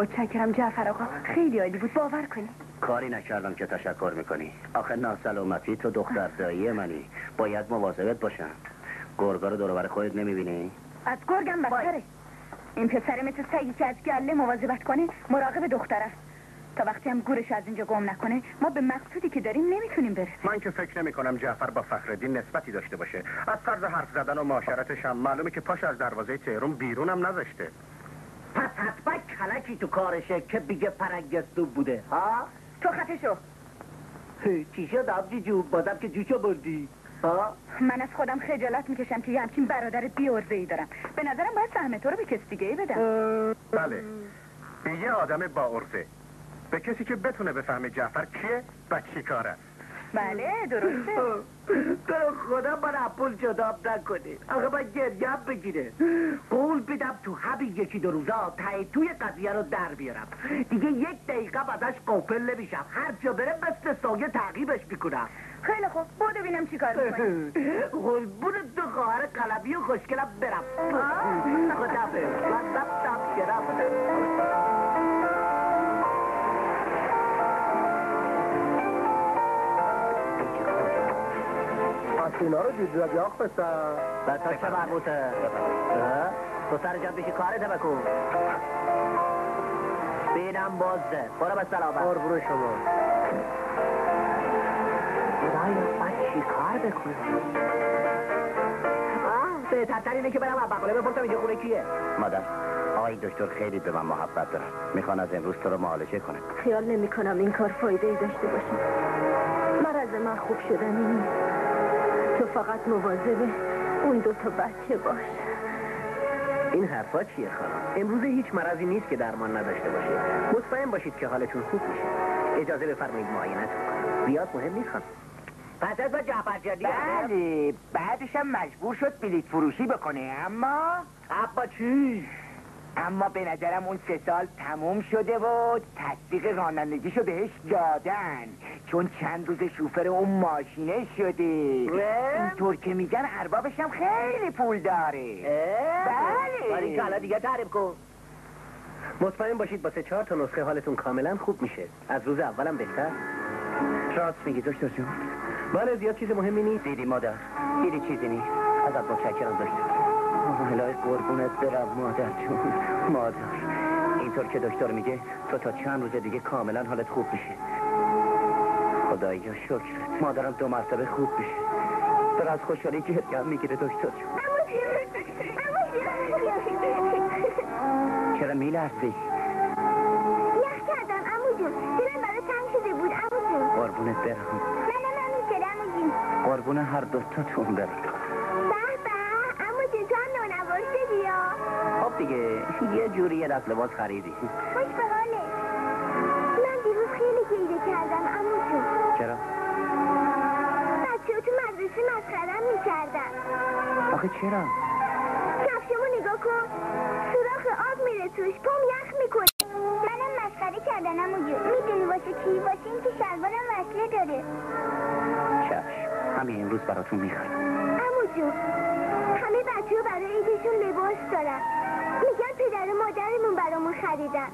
متشکرم جعفر آقا، خیلی عالی بود، باور کنی کاری نکردم که تشکر میکنی. آخه ناسلامتی تو دختر دایی منی، باید مواظبت باشم. گرگا رو دور و بر خودت نمیبینی؟ از گرگم بدتره. این پسر مثل سگی که از گله مواظبت کنه، مراقب دختره. تا وقتی هم گورش از اینجا گم نکنه، ما به مقصودی که داریم نمیتونیم برسیم. من که فکر نمیکنم جعفر با فخرالدین نسبتی داشته باشه. از طرز حرف زدن و معاشرتش هم معلومه که پاش از دروازه تهران بیرونم نذاشته. پس حتما کلکی تو کارشه که بیگه پرنگستو بوده ها؟ تو خفه شو. چی شد عبدی جو؟ بازم که جوشو بردی ها؟ من از خودم خجالت میکشم که یه همچین برادر بی عرضه‌ای دارم. به نظرم باید سهم تو رو به کسی دیگه ای بدم. بله، به یه آدم با عرضه، به کسی که بتونه بفهمه جعفر کیه و چی کاره. بله درسته. تو خدا من پول جداب نکنه، آقا من گریم بگیره. قول بدم تو همین یکی دو روزا تای توی قضیه رو در بیارم. دیگه یک دقیقه ازش قافل نمیشم، هر جا بره مثل سایه تعقیبش میکنم. خیلی خوب، بودو بینم چی کار میکنی. قربونت دو خواهر قلبی و خوشگلم برم. خدا برم من رفتم که رفتم. اینا رو دید زدی آخ بسن بس تا چه مربوطه تو سر جد بشی کارته بکن بینم بازده برو به سلامت برو برو شما خدایا باید چی کار بکنم آه بهترتر اینه که برم بقاله بپرسم اینجا خونه کیه مادر آقای دکتر خیلی به من محبت دارن میخوان از امروز تو رو معالجه کنه خیال نمی کنم این کار فایده ای داشته باشه مرض من خوب شدنی نیست تو فقط مواظب اون دو تا بچه باش. این حرفا چیه خانم؟ امروز هیچ مرضی نیست که درمان نداشته باشید. مطمئن باشید که حالتون خوب میشه. اجازه بفرمایید معاینتون کنم. زیاد مهم نیست خانم. پس از با جعفر جدی بله، بعدش هم مجبور شد بلیط فروشی بکنه اما اما چی؟ اما به نظرم اون سه سال تموم شده و تصدیق رانندگیشو بهش دادن چون چند روز شوفر اون ماشینه شده اینطور که میگن اربابش هم خیلی پول داره بله ولی که حالا دیگه تعریف کن مطمئن باشید با سه چهار تا نسخه حالتون کاملا خوب میشه از روز اولم بهتر راست میگی دکتر جون بله زیاد چیز مهمی نیست دیدی مادر دیدی چیزی نیست ازت متشکرم دکتر الهی قربونت برم مادر جون مادر اینطور که دکتر میگه تو تا چند روز دیگه کاملا حالت خوب میشه خدایا شکرت مادرم دو مرتبه خوب میشه در از خوشحالی گرگم میگیره دکتر جون چرا میلرزی؟ یخ کردم عمو جون دلم برای تنگ شده بود عمو جون قربونت برم نه نه نه میشه عمو جون قربون هر دوتاتون برم دیگه یه جوری یه دست لباس خریدی خوش به حاله من دیروز خیلی گیده کردم عموجون چرا؟ بچه ها تو مدرسه مسخره‌ام میکردم آخه چرا؟ کفشمو نگاه کن سوراخ آب میره توش پام یخ میکنه منم مسخره کردن عموجون میدونی واسه کی واسه این که شلوارم وصله داره چشم همین امروز براتون میخرم عموجون همه بچه ها برای ایدشون لباس دارن میگن پدر و مادرمون برامون خریدن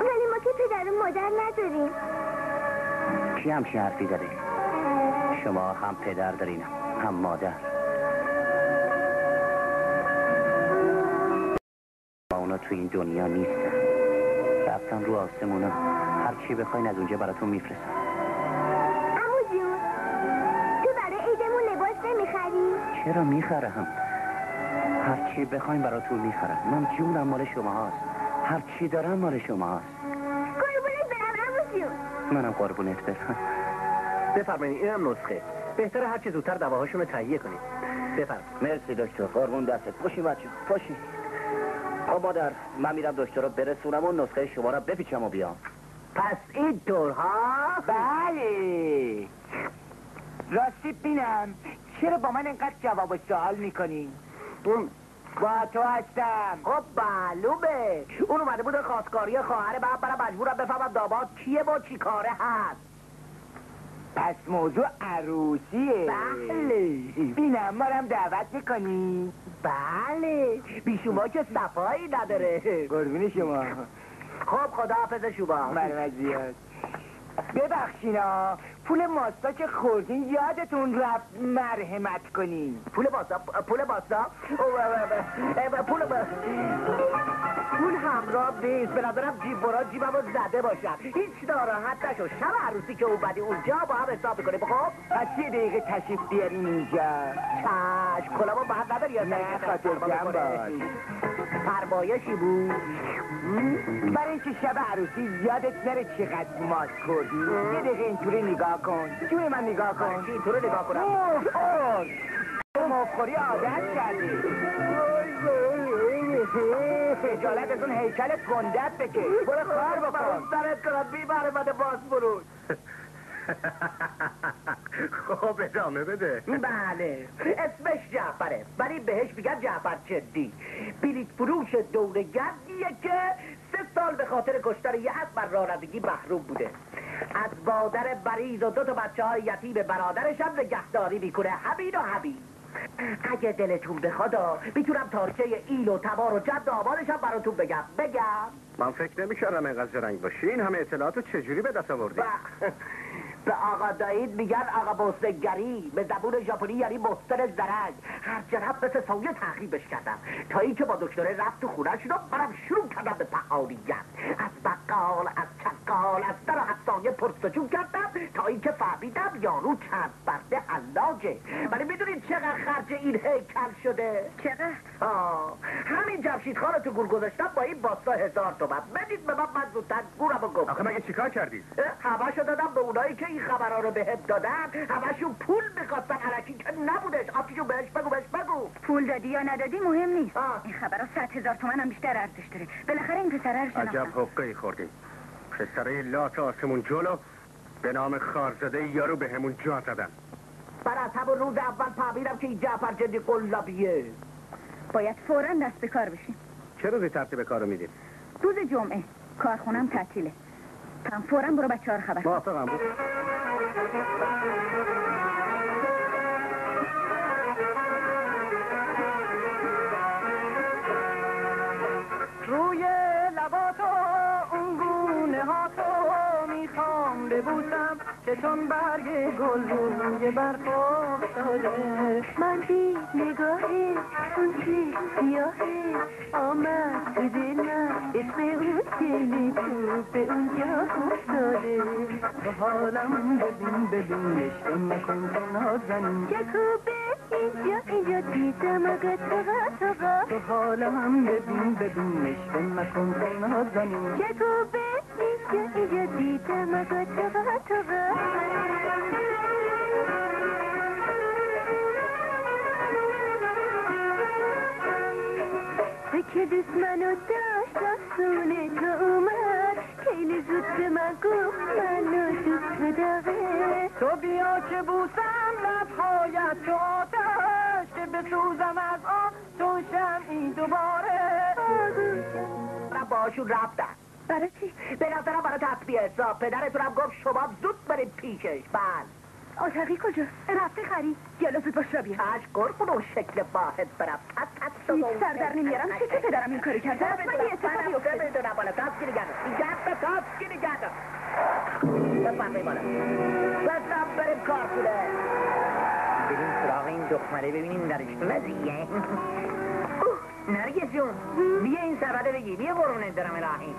ولی ما که پدر و مادر نداریم کی همچین حرفی زده شما هم پدر دارین هم مادر ما اونا تو این دنیا نیستن رفتن رو آسمونا هر چی بخواین از اونجا براتون میفرستن عمو جون تو برای عیدمون لباس نمیخری چرا میخرم هر چی بخوایم براتون میخرم من جونم مال شما هاست هر چی دارم مال شما هاست قربونت برم عمو جون منم قربونت برم بفرمایید اینم نسخه بهتره هر چی زودتر دواهاشون رو تهیه کنید بفرمایید مرسی دکتر قربون دستت خوشی بچه خوشی خب مادر من میرم دکتر رو برسونم و نسخه شما رو بپیچم و بیام پس این دورها بله راستی بینم چرا با من اینقدر جواب سوال میکنی با تو هستم خب معلومه اون اومده بود خواستگاری خواهره بعد برم مجبورم بفهمم داماد کیه با چی کاره هست پس موضوع عروسیه بله بینم مارم دعوت میکنی بله بی شما که صفایی نداره قربون شما خب خداحافظ شما مرمت زیاد ببخشینا پول ماستا که خوردین یادتون رفت مرحمت کنین پول ماستا پول ماستا پول پول همراه نیست به نظرم جیب برا جیبم رو زده باشم هیچ ناراحت نشو شب عروسی که اومدی اونجا با هم حساب میکنیم خب پس یه دقیقه تشریف بیارین اینجا چش کلامو به هم نداری یا نه خاطر جمع باش فرمایشی بود برای اینکه شب عروسی یادت نره چقدر ماست خوردی یه دقیقه اینجوری نگاه کن جوی من نگاه کن تو رو نگاه کنم اوه تو مفخوری عادت کردی خجالت از اون هیکل گندت بکش برو کار بکن سرت کنم بیبره من باز برون خب ادامه بده. بله اسمش جعفره ولی بهش میگن جعفر جدی. بلیط فروش دورگردیه که سه سال به خاطر کشتار یه اسب بر رانندگی محروم بوده. از مادر مریض و دو تا بچه های یتیم برادرش هم نگهداری میکنه، حمید و حبیب. اگه دلتون بخواد میتونم تارچه ایل و تبار و جد آبانش هم براتون بگم. بگم من فکر نمی‌کردم اینقدر زرنگ باشی. این همه اطلاعاتو چجوری به دست آوردی؟ به آقا دایید میگن آقا بوستنگری، به زبون ژاپنی یعنی بوستن زرنگ. هر جرب مثل سایه تحقیبش کردم تا اینکه با دکتره رفت تو خونه‌شون و برم شروع کردم به فعالیت. از بقال، از چقال، از در و از سایه پرسجو کردم تا اینکه فهمیدم یارو چند برده حلاجه. ولی میدونید چقدر خرج این هیکل شده؟ چقدر؟ آه همین جمشید خانو تو گور گذاشتم با این باستا هزار تومن. بدید به من، من زودتر گورم رو گفتم. آخه مگه چیکار کردی؟ همشو دادم به اونایی که این خبرها رو بهت دادن. همشون پول میخواستن علکی که نبودش. آفیشو بهش بگو بهش بگو. پول دادی یا ندادی مهم نیست. آه. این خبرها صد هزار تومن هم بیشتر ارزش داره. بالاخره این پسره رو شناختم. عجب حقه‌ای خوردی. پسره لات آسمون جلو به نام خارزاده یارو به همون جا زدن. بر از همون روز اول فهمیدم که این جعفر جدی قلابیه. باید فوراً دست به کار بشیم. چه روزی ترتیب کارو میدیم؟ روز جمعه. کارخونم تعطیله. تام فوراً برو بچه‌ها رو خبر. موافقم. روی لباتو اون گونه ها تو میخوام ببوسم که چون برگ گل روی برخواب شده. من بی نگاهی اون چی سیاهی آمد به دلم اسم اون کلی تو به اونجا افتاده. تو حالم ببین ببین عشق مکن تنها زنی یکوبه اینجا اینجا دیدم اگه تقا تقا. تو حالم ببین ببین عشق مکن تنها زنی یکوبه اینجا اینجا دیدم اگه تقا تقا. تو که دوست منو داشت رسونه تو اومد خیلی زود به من گفت منو دوست داره. تو بیا که بوسم لبهایت تو آتش که بسوزم از آن تو شمعی دوباره. من باشون رفتم. برای چی؟ به نظرم برای تصفیه حساب. پدرتونم گفت شما زود برید پیشش. بله آتقی کجاست؟ رفته خرید. یالا زود باش را بیار. چش گرفون اون شکل باهت برم. هیچ سردر نمیارم که چه پدرم این کاری کرده. حتما یه اتفاقی افتاده. برم بدونم بالا تابسکی نگردم. اینجا تابسکی نگردم. بفهم بیمانم بسم بریم کار کنه. بریم سراغ این دخمره ببینیم درش مزیه. نرگس جون بیا این سبده بگی. بیا قربونت برم الهی.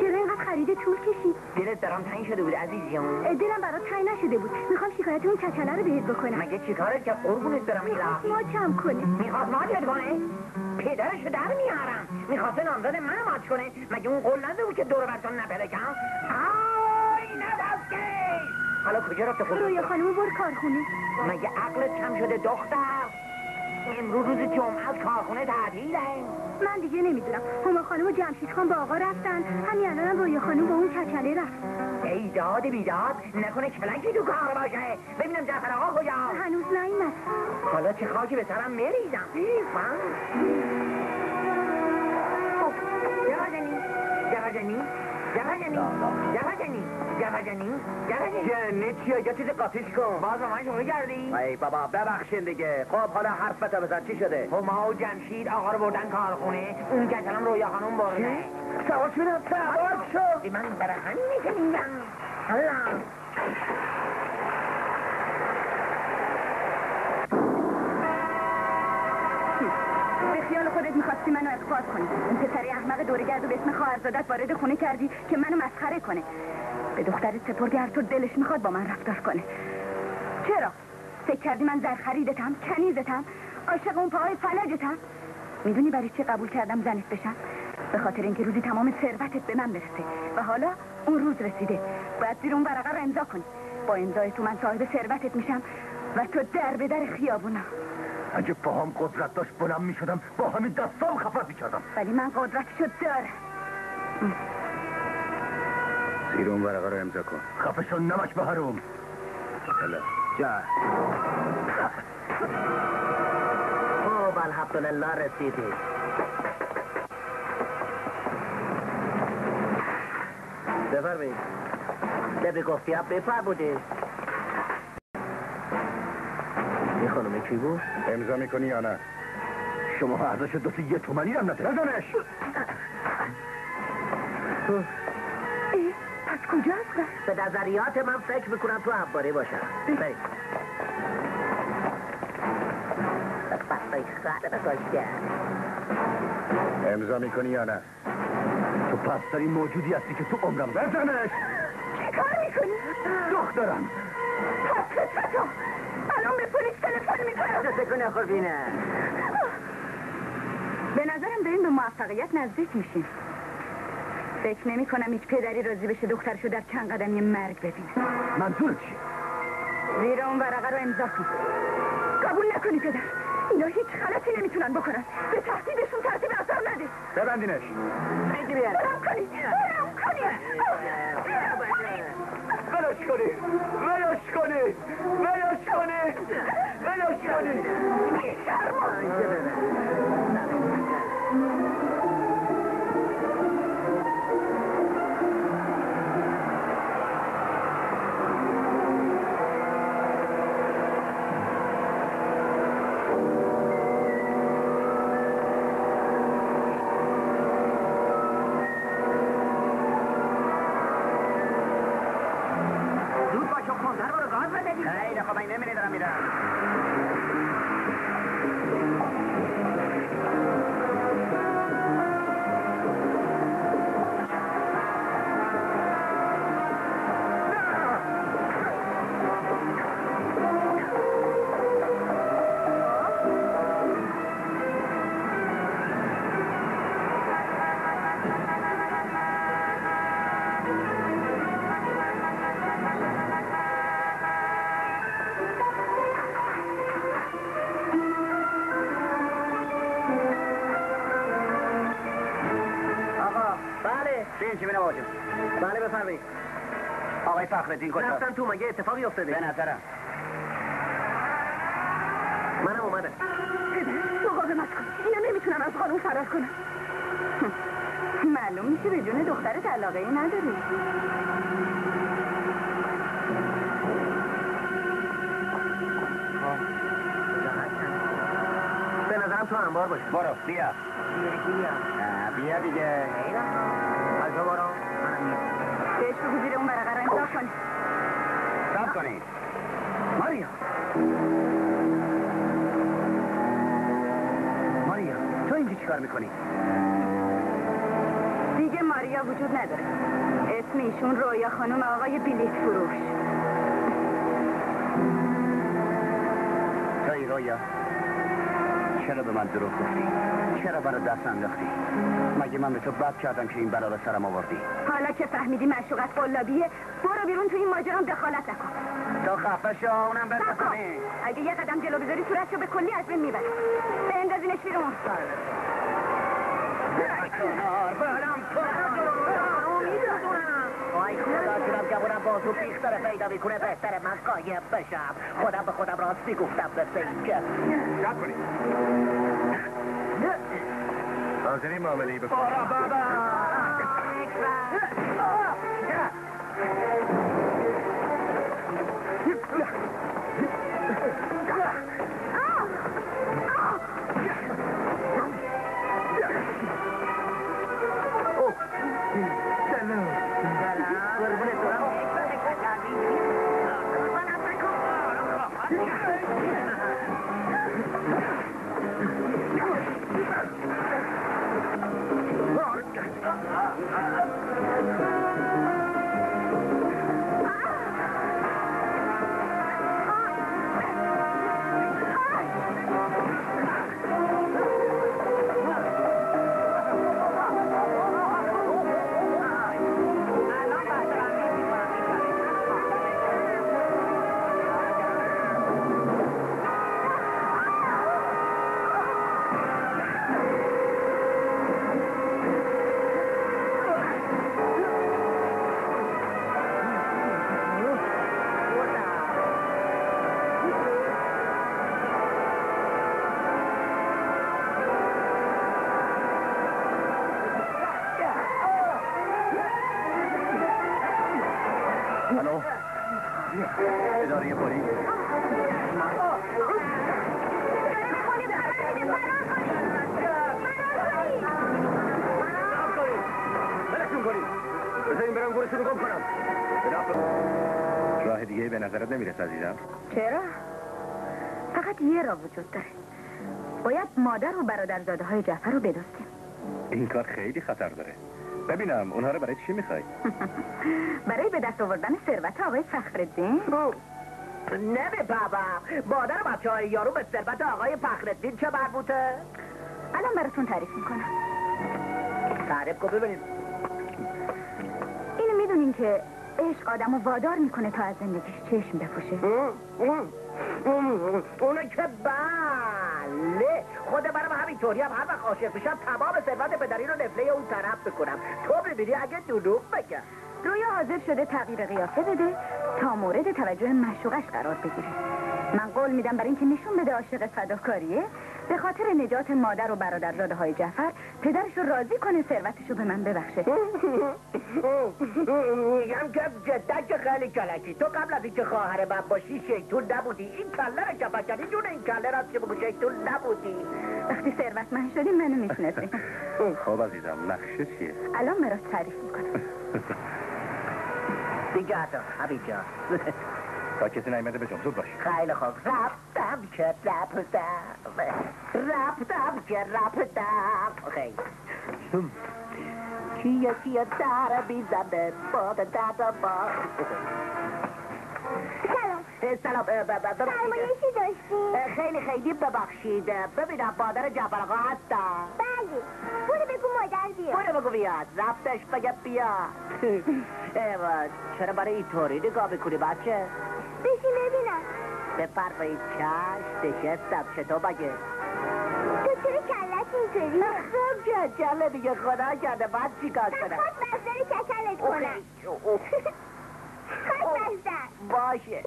چرا اینقدر خریده طول کشید؟ دلت برام تنگ شده بود عزیزیمون. دلم برات تنگ نشده بود. میخوام شکایت اون چکله رو بهت بکنم. مگه چیکارت که قربونت برم الهی؟ ما چم کنه میخواد مالیات کنه؟ پدرش رو در میارم. میخواسته نامزد منو ماچ کنه. مگه اون قول نده بود که دور برتون نپلکم؟ آی ندسکش. حالا کجا رفته خودت؟ رویا خانم بر کارخونه. مگه عقلت کم شده دختر؟ امروز روز جمعه از کارخونه تعطیله. من دیگه نمیدونم. هما خانم و جمشید خان با آقا رفتن. همین الانم رویا خانم با اون چچله رفت. ای داد بیداد نکنه کلنگی تو کار باشه. ببینم جعفر آقا کجا؟ هنوز نیامد. حالا چه خاکی به سرم میریزم. من جعفر جنی جعفر جنی جعفر جنی جعفر جنی جعفر جنی جنی چیا یا چیز قاطیش کن. باز همه شما کردی؟ ای بابا ببخشین دیگه. خب حالا حرفت بزن چی شده؟ هما و جمشید آقا رو بردن کارخونه. اون کچلم رویا خانم برده. سوار شدم سوار شد. من برای همینه که میگم حالا خیال خودت میخواستی منو اخراج کنی. این پسری احمق دورگردو به اسم خواهرزادت وارد خونه کردی که منو مسخره کنه. به دخترت سپردی هر طور دلش میخواد با من رفتار کنه. چرا؟ فکر کردی من زر خریدتم، کنیزتم، عاشق اون پاهای فلجتم؟ میدونی برای چی قبول کردم زنت بشم؟ به خاطر اینکه روزی تمام ثروتت به من برسه و حالا اون روز رسیده. باید زیر اون ورقه رو امضا کنی. با امضای تو من صاحب ثروتت میشم و تو در به در خیابونا. اگه پاهم قدرت داشت بلند می شدم با همین دستام خفت می کردم. ولی من قدرتشو دارم. بیرون اون ورقه رو امضا کن. خفشون نمک به حروم. بله. جا. خوب الحمدلله رسیدی. بفرمایید. لبی گفتی ها بپر بودی. این خانومه کی بود؟ امضا میکنی یا نه؟ شما ارزش دو تا یه تومنی هم نداره. بزنش. ای پس کجاست؟ به نظریات من فکر میکنم تو همباره باشم. بریم. بسای خاله بگاشته. امضا میکنی یا نه؟ تو پسترین موجودی هستی که تو عمرم. بزنش. چه کار میکنی؟ دخترم. پس تو الان به پلیس تلفن میکنم. سکونه خوبینه. به نظرم داریم به موفقیت نزدیک میشیم. فکر نمی کنم هیچ پدری راضی بشه دخترشو در چند قدمی مرگ ببینه. منظور چیه؟ زیر اون ورقه رو امضا کن. قبول نکنی پدر. اینا هیچ غلطی نمیتونن بکنن. به تهدیدشون ترتیب اثر نده. ببندینش. بگی بیار. برام کنی. برام کنی. ولش کنی. ولش کنی. ولش کنی. ولش کنی. شرم. رفتم تو مگه اتفاقی افتاده؟ به نظرم منم اومدم. پدر مقاومت کن. اینا نمیتونم از قانون فرار کنم. معلوم میشه به جون دخترت علاقه ای نداری. به نظرم تو انبار باشه. برو بیا بیا بیا دیگه. از تو برو. بهش بگو زیر اون برقه را امضا کنی. سب کنید ماریا. ماریا تو اینجا چیکار میکنی؟ دیگه ماریا وجود نداره. اسم ایشون رویا خانم آقای بلیت فروش. توی رویا چرا به من دروغ گفتی؟ چرا برا دست انداختی؟ مگه من به تو بد کردم که این بلا به سرم آوردی؟ حالا که فهمیدی معشوقت قلابیه برو بیرون. تو این ماجرام دخالت نکن. تو خفه شو. اونم بده کنی. اگه یه قدم جلو بذاری صورتشو به کلی از بین میبرم. بندازینش بیرون. برام خودم بازو بیختر پیدا میکنه. بهتر من قایم بشم. خودم به خودم راستی گفتم به سینک. شب کنید. حاضری معاملهی بکنید. برا بابا اداره پلیس. راه دیگه به نظرت نمیرسه عزیزم؟ چرا؟ فقط یه راه وجود داره. باید مادر و برادرزاده های جعفر رو بدوستیم. این کار خیلی خطر داره. ببینم اونها رو برای چی میخوای؟ برای به دست آوردن ثروت آقای فخرالدین؟ نه به بابا، مادر و بچه های یارو به ثروت آقای فخرالدین چه مربوطه؟ الان براتون تعریف میکنم. تعریف کن ببینیم. اینو میدونین که عشق آدم رو وادار میکنه تا از زندگیش چشم بپوشه؟ اونو که بله خود برم همینطوری هم هر وقت عاشق میشم تمام ثروت پدری رو نفله اون طرف بکنم. تو ببینی اگه دروغ بگم. رویا حاضر شده تغییر قیافه بده تا مورد توجه معشوقش قرار بگیره. من قول میدم برای اینکه نشون بده عاشق فداکاریه، به خاطر نجات مادر و برادرزاده های جعفر پدرش رو راضی کنه ثروتش رو به من ببخشه. میگم که جدا که خیلی کلکی. تو قبل از اینکه خواهر من باشی شیطون نبودی. این کله را که بکنی جون این کله را که بگو شیطون نبودی. وقتی ثروتمند شدی منو میشناسی. خب عزیزم نقشه چیه؟ الان برات تعریف میکنم. دیگه حتا حبیب جان تا کسی نایمده به جمزور باشه. خیلی خوب. رفتم که رفتم رفتم که رفتم خیلی چیه چیه داره بیزنه باده دادا با سلام سلام سرمایه چی داشتی؟ خیلی خیلی ببخشید. ببینم مادر جعفر آقا هستم. بله برو بگو مادر بیاد. برو بگو بیاد. رفتش بگه بیاد. ایوان چرا برای این طوری نگاه میکنی بچه؟ بشی ببینم. بفرمایید چشم نشستم. چطور بگه؟ تو چرا کلت میکنی؟ خب که جله میگه خدا کرده من چیکار کنم؟ خود بزداری کچلت کنم. خود بزدار باشه.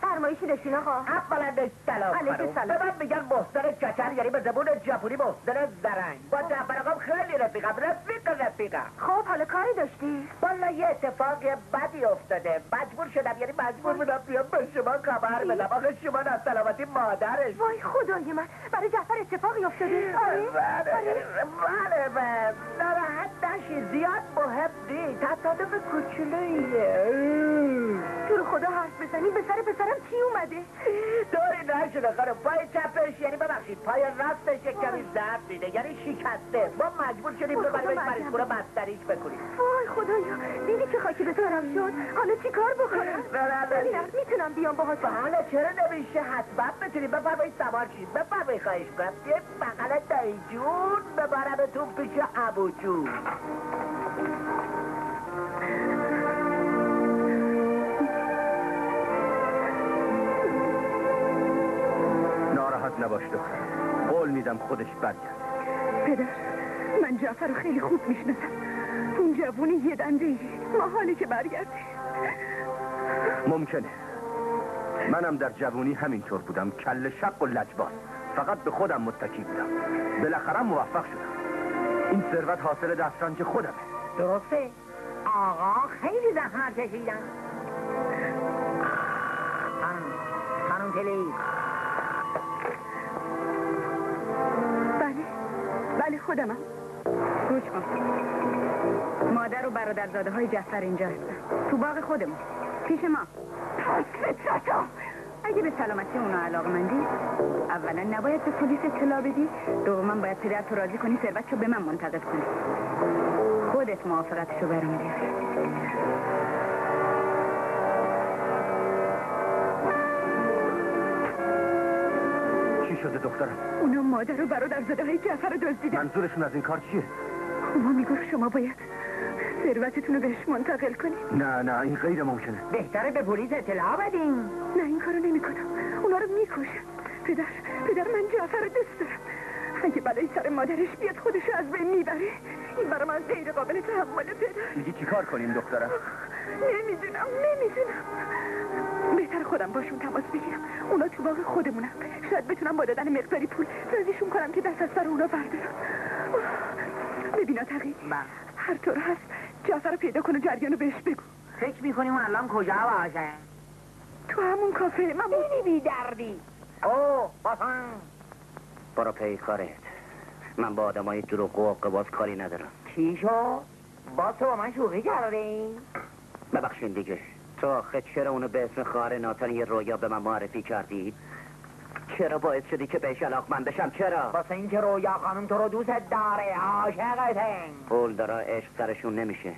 فرمایشی داشتین آقا؟ اولا به سلام کنم. به من میگن محسن کچل یعنی به زبون ژاپنی محسن زرنگ. با جعفرآقام خیلی رفیقم. رفیق رفیقم. خب حالا کاری داشتی؟ والا یه اتفاق بدی افتاده. مجبور شدم یعنی مجبور بودم بیام به شما خبر بدم. آخه شما از سلامتی مادرش. وای خدای من. برای جعفر اتفاقی افتاده؟ آره بله بله. ناراحت نشی. زیاد مهم نیست. تصادف کوچولویه. تو رو خدا حرف بزنی به سر پسرم چی اومده؟ دوری نشده خانم. پای چپش یعنی ببخشید پای راستش یک کمی ضرب دیده یعنی شکسته. ما مجبور شدیم ببریمش مریضخونه بستریش بکنیم. وای خدایا دیدی که خاکی به سرم شد. حالا چی کار بکنم؟ ببینم میتونم بیام باهات؟ حالا چرا نمیشه؟ حتما بتونیم. بفرمایید سوار شید. بفرمایید خواهش میکنم. یه بغل دایی جون ببرمتون پیش ابو جون. نباش دخترم. قول میدم خودش برگرد. پدر من جعفر رو خیلی خوب میشناسم. اون جوونی یه دنده ای محاله که برگرده. ممکنه. منم در جوونی همینطور بودم. کل شق و لجباز. فقط به خودم متکی بودم. بالاخره موفق شدم. این ثروت حاصل دسترنج خودمه. درسته؟ آقا خیلی زحمت کشیدم. خانم خانم بله خودمم. گوش کن. مادر و برادرزاده های جعفر اینجا هستن. تو باغ خودمون. پیش ما. اگه به سلامتی اونا علاقه‌مندی، اولا نباید به پلیس اطلاع بدی، دوما باید پدرت رو راضی کنی ثروتشو به من منتقل کنی. خودت موافقتشو برام بیار. شده دخترم. اونا مادر و برادرزاده های جعفر رو دزدیدن. منظورشون از این کار چیه؟ ما میگفت شما باید ثروتتون رو بهش منتقل کنید. نه نه این غیر ممکنه. بهتره به پلیس اطلاع بدیم. نه این کارو نمیکنم. اونا رو میکشم. پدر پدر من جعفر رو دوست دارم. اگه بلای سر مادرش بیاد خودشو از بین میبره. این برام از غیر قابل تحمله. پدر میگی چیکار کنیم دخترم؟ نمیدونم نمیدونم. بهتر خودم باشون تماس بگیرم. اونا تو باغ خودمونم. شاید بتونم با دادن مقداری پول راضیشون کنم که دست از سر اونا بردارم. ببین آتقی هر طور هست جعفر رو پیدا کن و جریان رو بهش بگو. فکر میکنیم الان کجا باشه؟ تو همون کافه من بینی بیدردی. او باسم برو پی کارت. من با آدم های دروغ و قباز کاری ندارم. چی شو؟ باز تو با من شوخی کرده این؟ ببخشین دیگه. تو آخه چرا اونو به اسم خواهر ناتانی رویا به من معرفی کردی؟ چرا باعث شدی که بهش علاقمند بشم؟ چرا؟ واسه این که رویا خانم تو رو دوست داره، عاشقت این. پول دارا عشق سرشون نمیشه.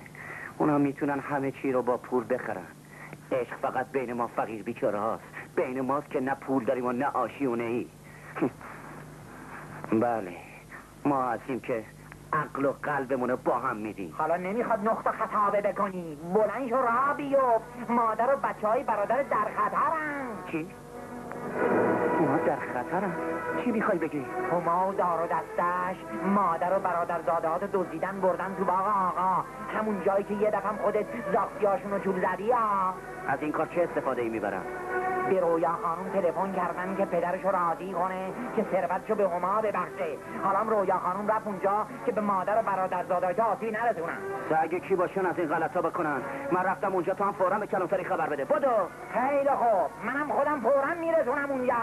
اونا میتونن همه چی رو با پول بخرن. عشق فقط بین ما فقیر بیچاره هاست. بین ماست که نه پول داریم و نه آشیونه ای. بله ما هستیم که عقل و قلبمونو با هم میدیم. حالا نمیخواد نقطه خطابه بکنی. بلند شو راه بیو. مادر و بچه های برادر در خطرن. چی؟ اونا در خطرن؟ چی میخوای بگی؟ هما و دار و دستش مادر و برادر زادهات دزدیدن بردن تو باغ آقا، همون جایی که یه دفعه خودت زاختیاشونو جور زدی ها. از این کار چه استفاده ای میبرن؟ به رویا خانم تلفن کردن که پدرشو راضی کنه که ثروتشو به هما ببخشه. حالا رویا خانم رفت اونجا که به مادر و برادرزاده‌ها آسیبی نرسونن. سعی کی باشن از این غلطا بکنن. من رفتم اونجا، تو هم فوراً به کلانتری خبر بده. بدو. خیلی خوب، منم خودم فوراً میرسونم اونجا.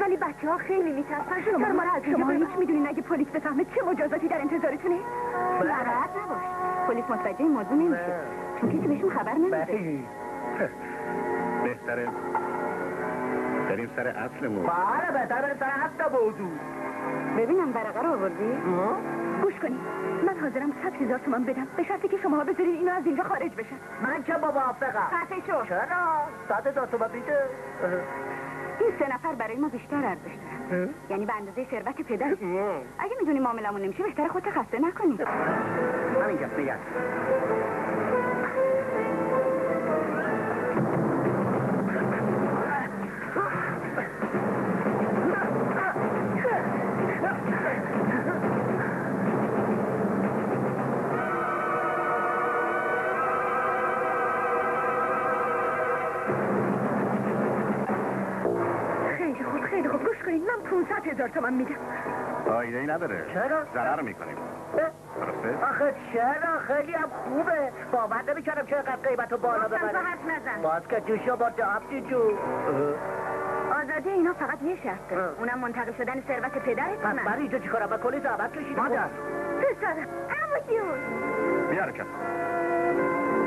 ولی بچه ها خیلی میترسن. شما ما را از اینجا برو. هیچ میدونین اگه پلیس بفهمه چه مجازاتی در انتظارتونه؟ ناراحت نباش، پلیس متوجه این موضوع نمیشه چون کسی بهشون خبر نمیده. بهتره بریم سر اصلمون. بله بهتره سر حتی موضوع. ببینم برقه رو آوردی؟ گوش کنید، من حاضرم صد هزار تومان بدم به شرطی که شماها بذارین اینو از اینجا خارج بشن. من که بابا موافقم. قطعی شو. چرا؟ صد هزار تومان بیده. این سه نفر برای ما بیشتر ارزش دارن، یعنی به اندازه ثروت پدر. اگه میدونی معاملمون نمیشه بهتره خودت خسته نکنی. همین کس نگرد. هزار تومن میدم. آیده ای نداره. چرا؟ ضرر میکنیم. درسته؟ آخه چرا؟ خیلی هم خوبه. باور نمیکنم چرا قد قیمت رو بالا ببره. باز نزن. باز که جوشا با دعبتی جو. آزادی اینا فقط یه شرط داره. اونم منتقل شدن ثروت پدرت. من برای اینجا چیکارم بکنی؟ زحمت کشید. مادر. دوست دارم. عموجون. بیار کسا.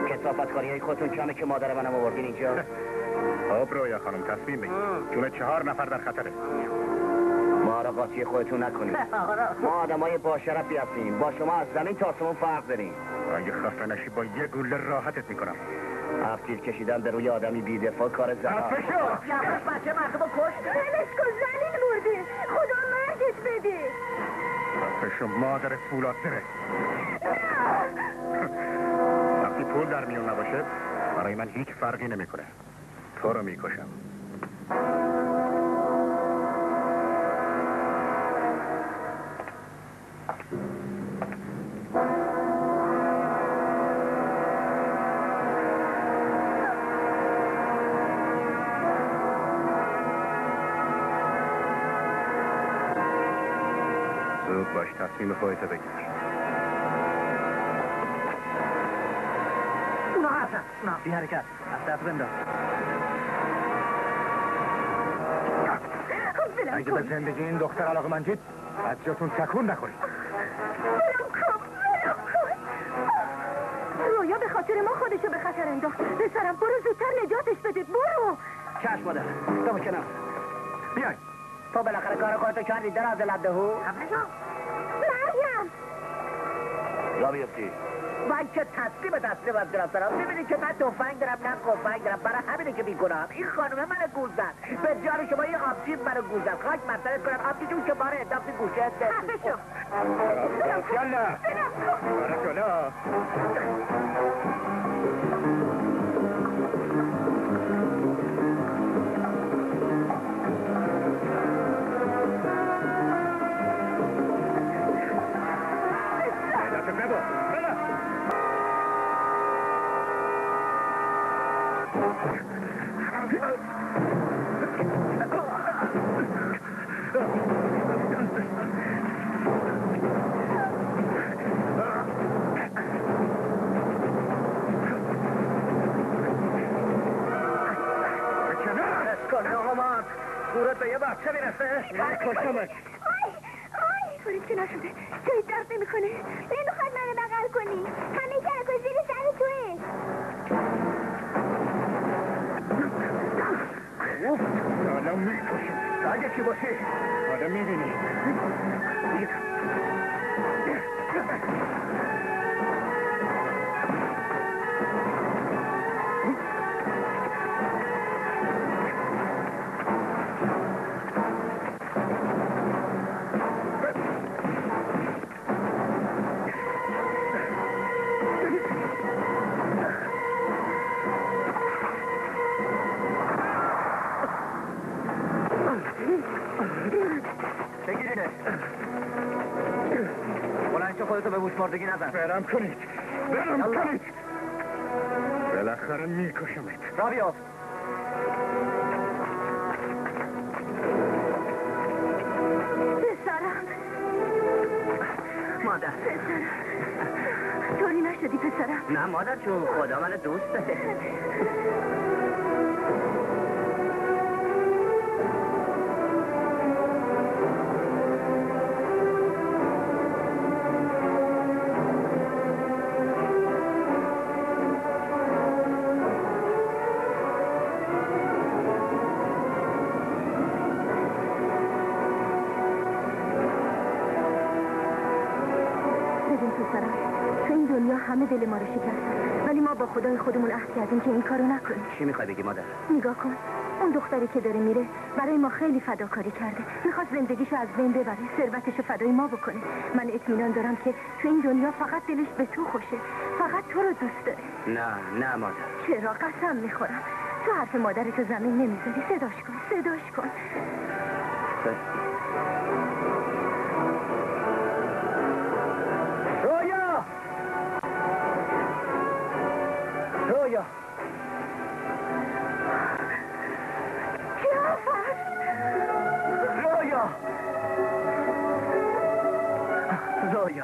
کثافتکاری های خودتون کمه که مادر منم آوردین اینجا. خب رویا خانم تصمیم بگیر. جون چهار نفر در خطره. ما را قاطی خودتون نکنید. ما آدمای باشرفی هستیم. با شما از زمین تا آسمون فرق داریم. اگه خفه نشی با یه گوله راحتت میکنم. افتیر کشیدن به روی آدمی بی‌دفاع کار زنه. خفه شو. یواش بچه مردمو کشت. ولش کن، ذلیل بودی. خدا مرگت بده. خفه شو مادر فولاد داره. وقتی پول در میون نباشه برای من هیچ فرقی نمیکنه. تو رو میکشم. تصمیم خواهیتا بگیر. اونا هستن. اونا بی حرکت. از دست بنداز. اگه به زندگی این دختر علاقه منجید از جاتون تکون نخورید. برم کن. برم کن. رویا به خاطر ما خودشو به خطر انداخت. بسرم برو زودتر نجاتش بده. برو. چشم مادر. دامو کنم. بیای. تو بالاخره کارو کارتو کردی در از لبده هو. را بیفتی من که تصدیب تصدیب از گرفت دارم. میبینی که من توفنگ دارم نه توفنگ دارم. برای همینه که بیگناهم. این خانومه من گول زد. به جان شما این آبجیز من گول زد. خاک مسئلت کنم آبجی جون که باره انداختی گوشه هسته. خفه شو. یالا برای جالا برم کنید، برم کنید، بالاخره میکشمت. رابیا پسرم، مادر پسرم، طوری نشدی پسرم؟ نه مادر جون، خدا من دوست داره. دل ما رو شکست، ولی ما با خدای خودمون عهد کردیم که این کارو نکنیم. چی میخوای بگی مادر؟ نگاه کن، اون دختری که داره میره برای ما خیلی فداکاری کرده، میخواد زندگیشو از بین ببره، ثروتشو فدای ما بکنه. من اطمینان دارم که تو این دنیا فقط دلش به تو خوشه، فقط تو رو دوست داره. نه نه مادر. چرا؟ قسم میخورم تو حرف مادرتو زمین نمیذاری. صداش کن، صداش کن. رویا جعفر، رویا رویا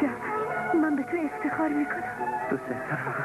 جعفر، من به تو افتخار میکنم. دوست دارم.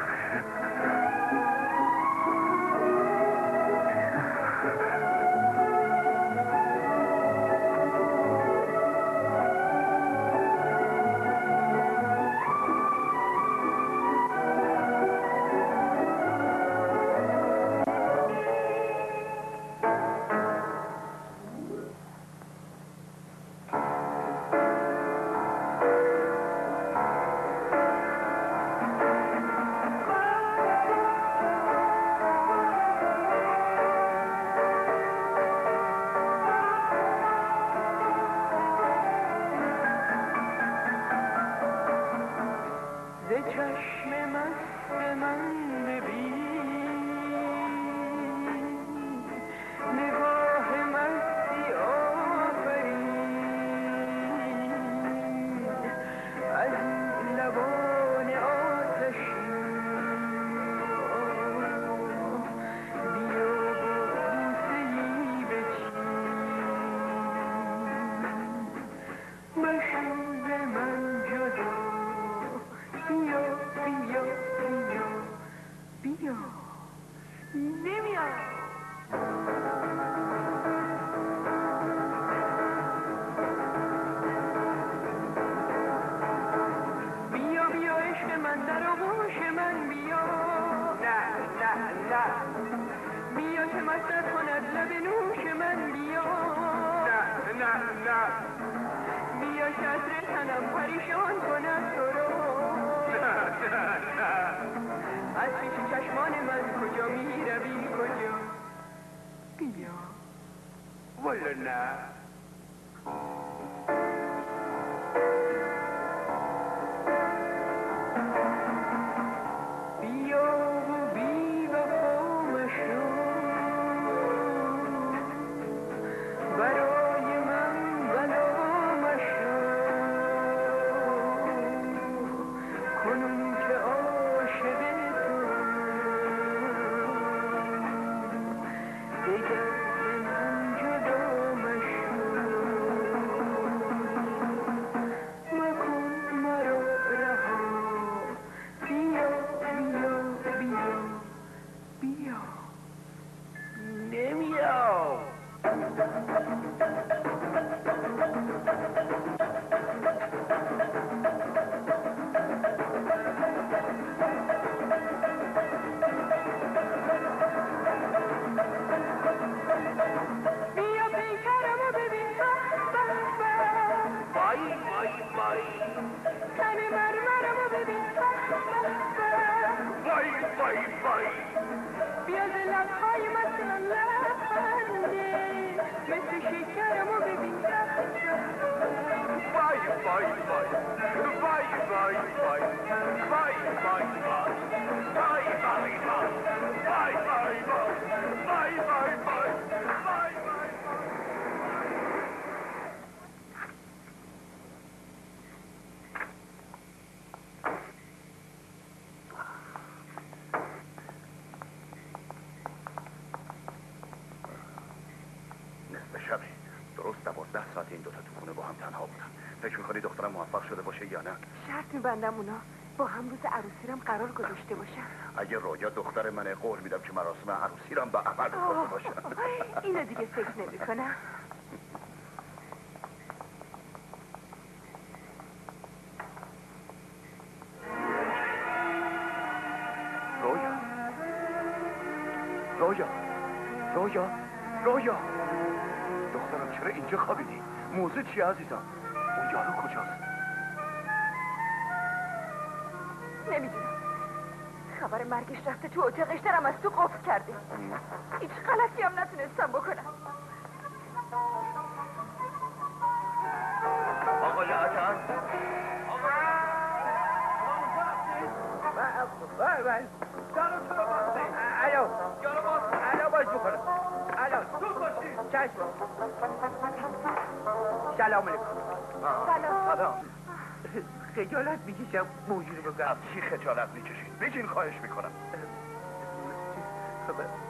برای من بلا مشروع کنون که عاشق تو دیگر به من جدا مشو مکن مرا رها، بیا بیا بیا بیا نمیام. بندم اونا با هم روز عروسیرم قرار گذاشته باشم. اگه رویا دختر منه قول میدم که مراسم عروسیرم به عمل بکنه باشم. اینو دیگه فکر نمی کنم. رویا رویا رویا رویا دخترم چرا اینجا خوابیدی؟ موضوع چیه عزیزم؟ اون یارو کجاست؟ نمیدونم، خبر مرگش رفته تو اتاقش، درم از تو قفل کرده، هیچ غلطی هم نتونستم بکنم. آقا لعتن آقا بای بای جانو تو رو باسته الو جانو باسته الو باش بخورم الو تو خوشی چشم. سلام علیکم. سلام. خجالت میکشم موجود بگم. از چی خجالت میکشید؟ بگین خواهش میکنم.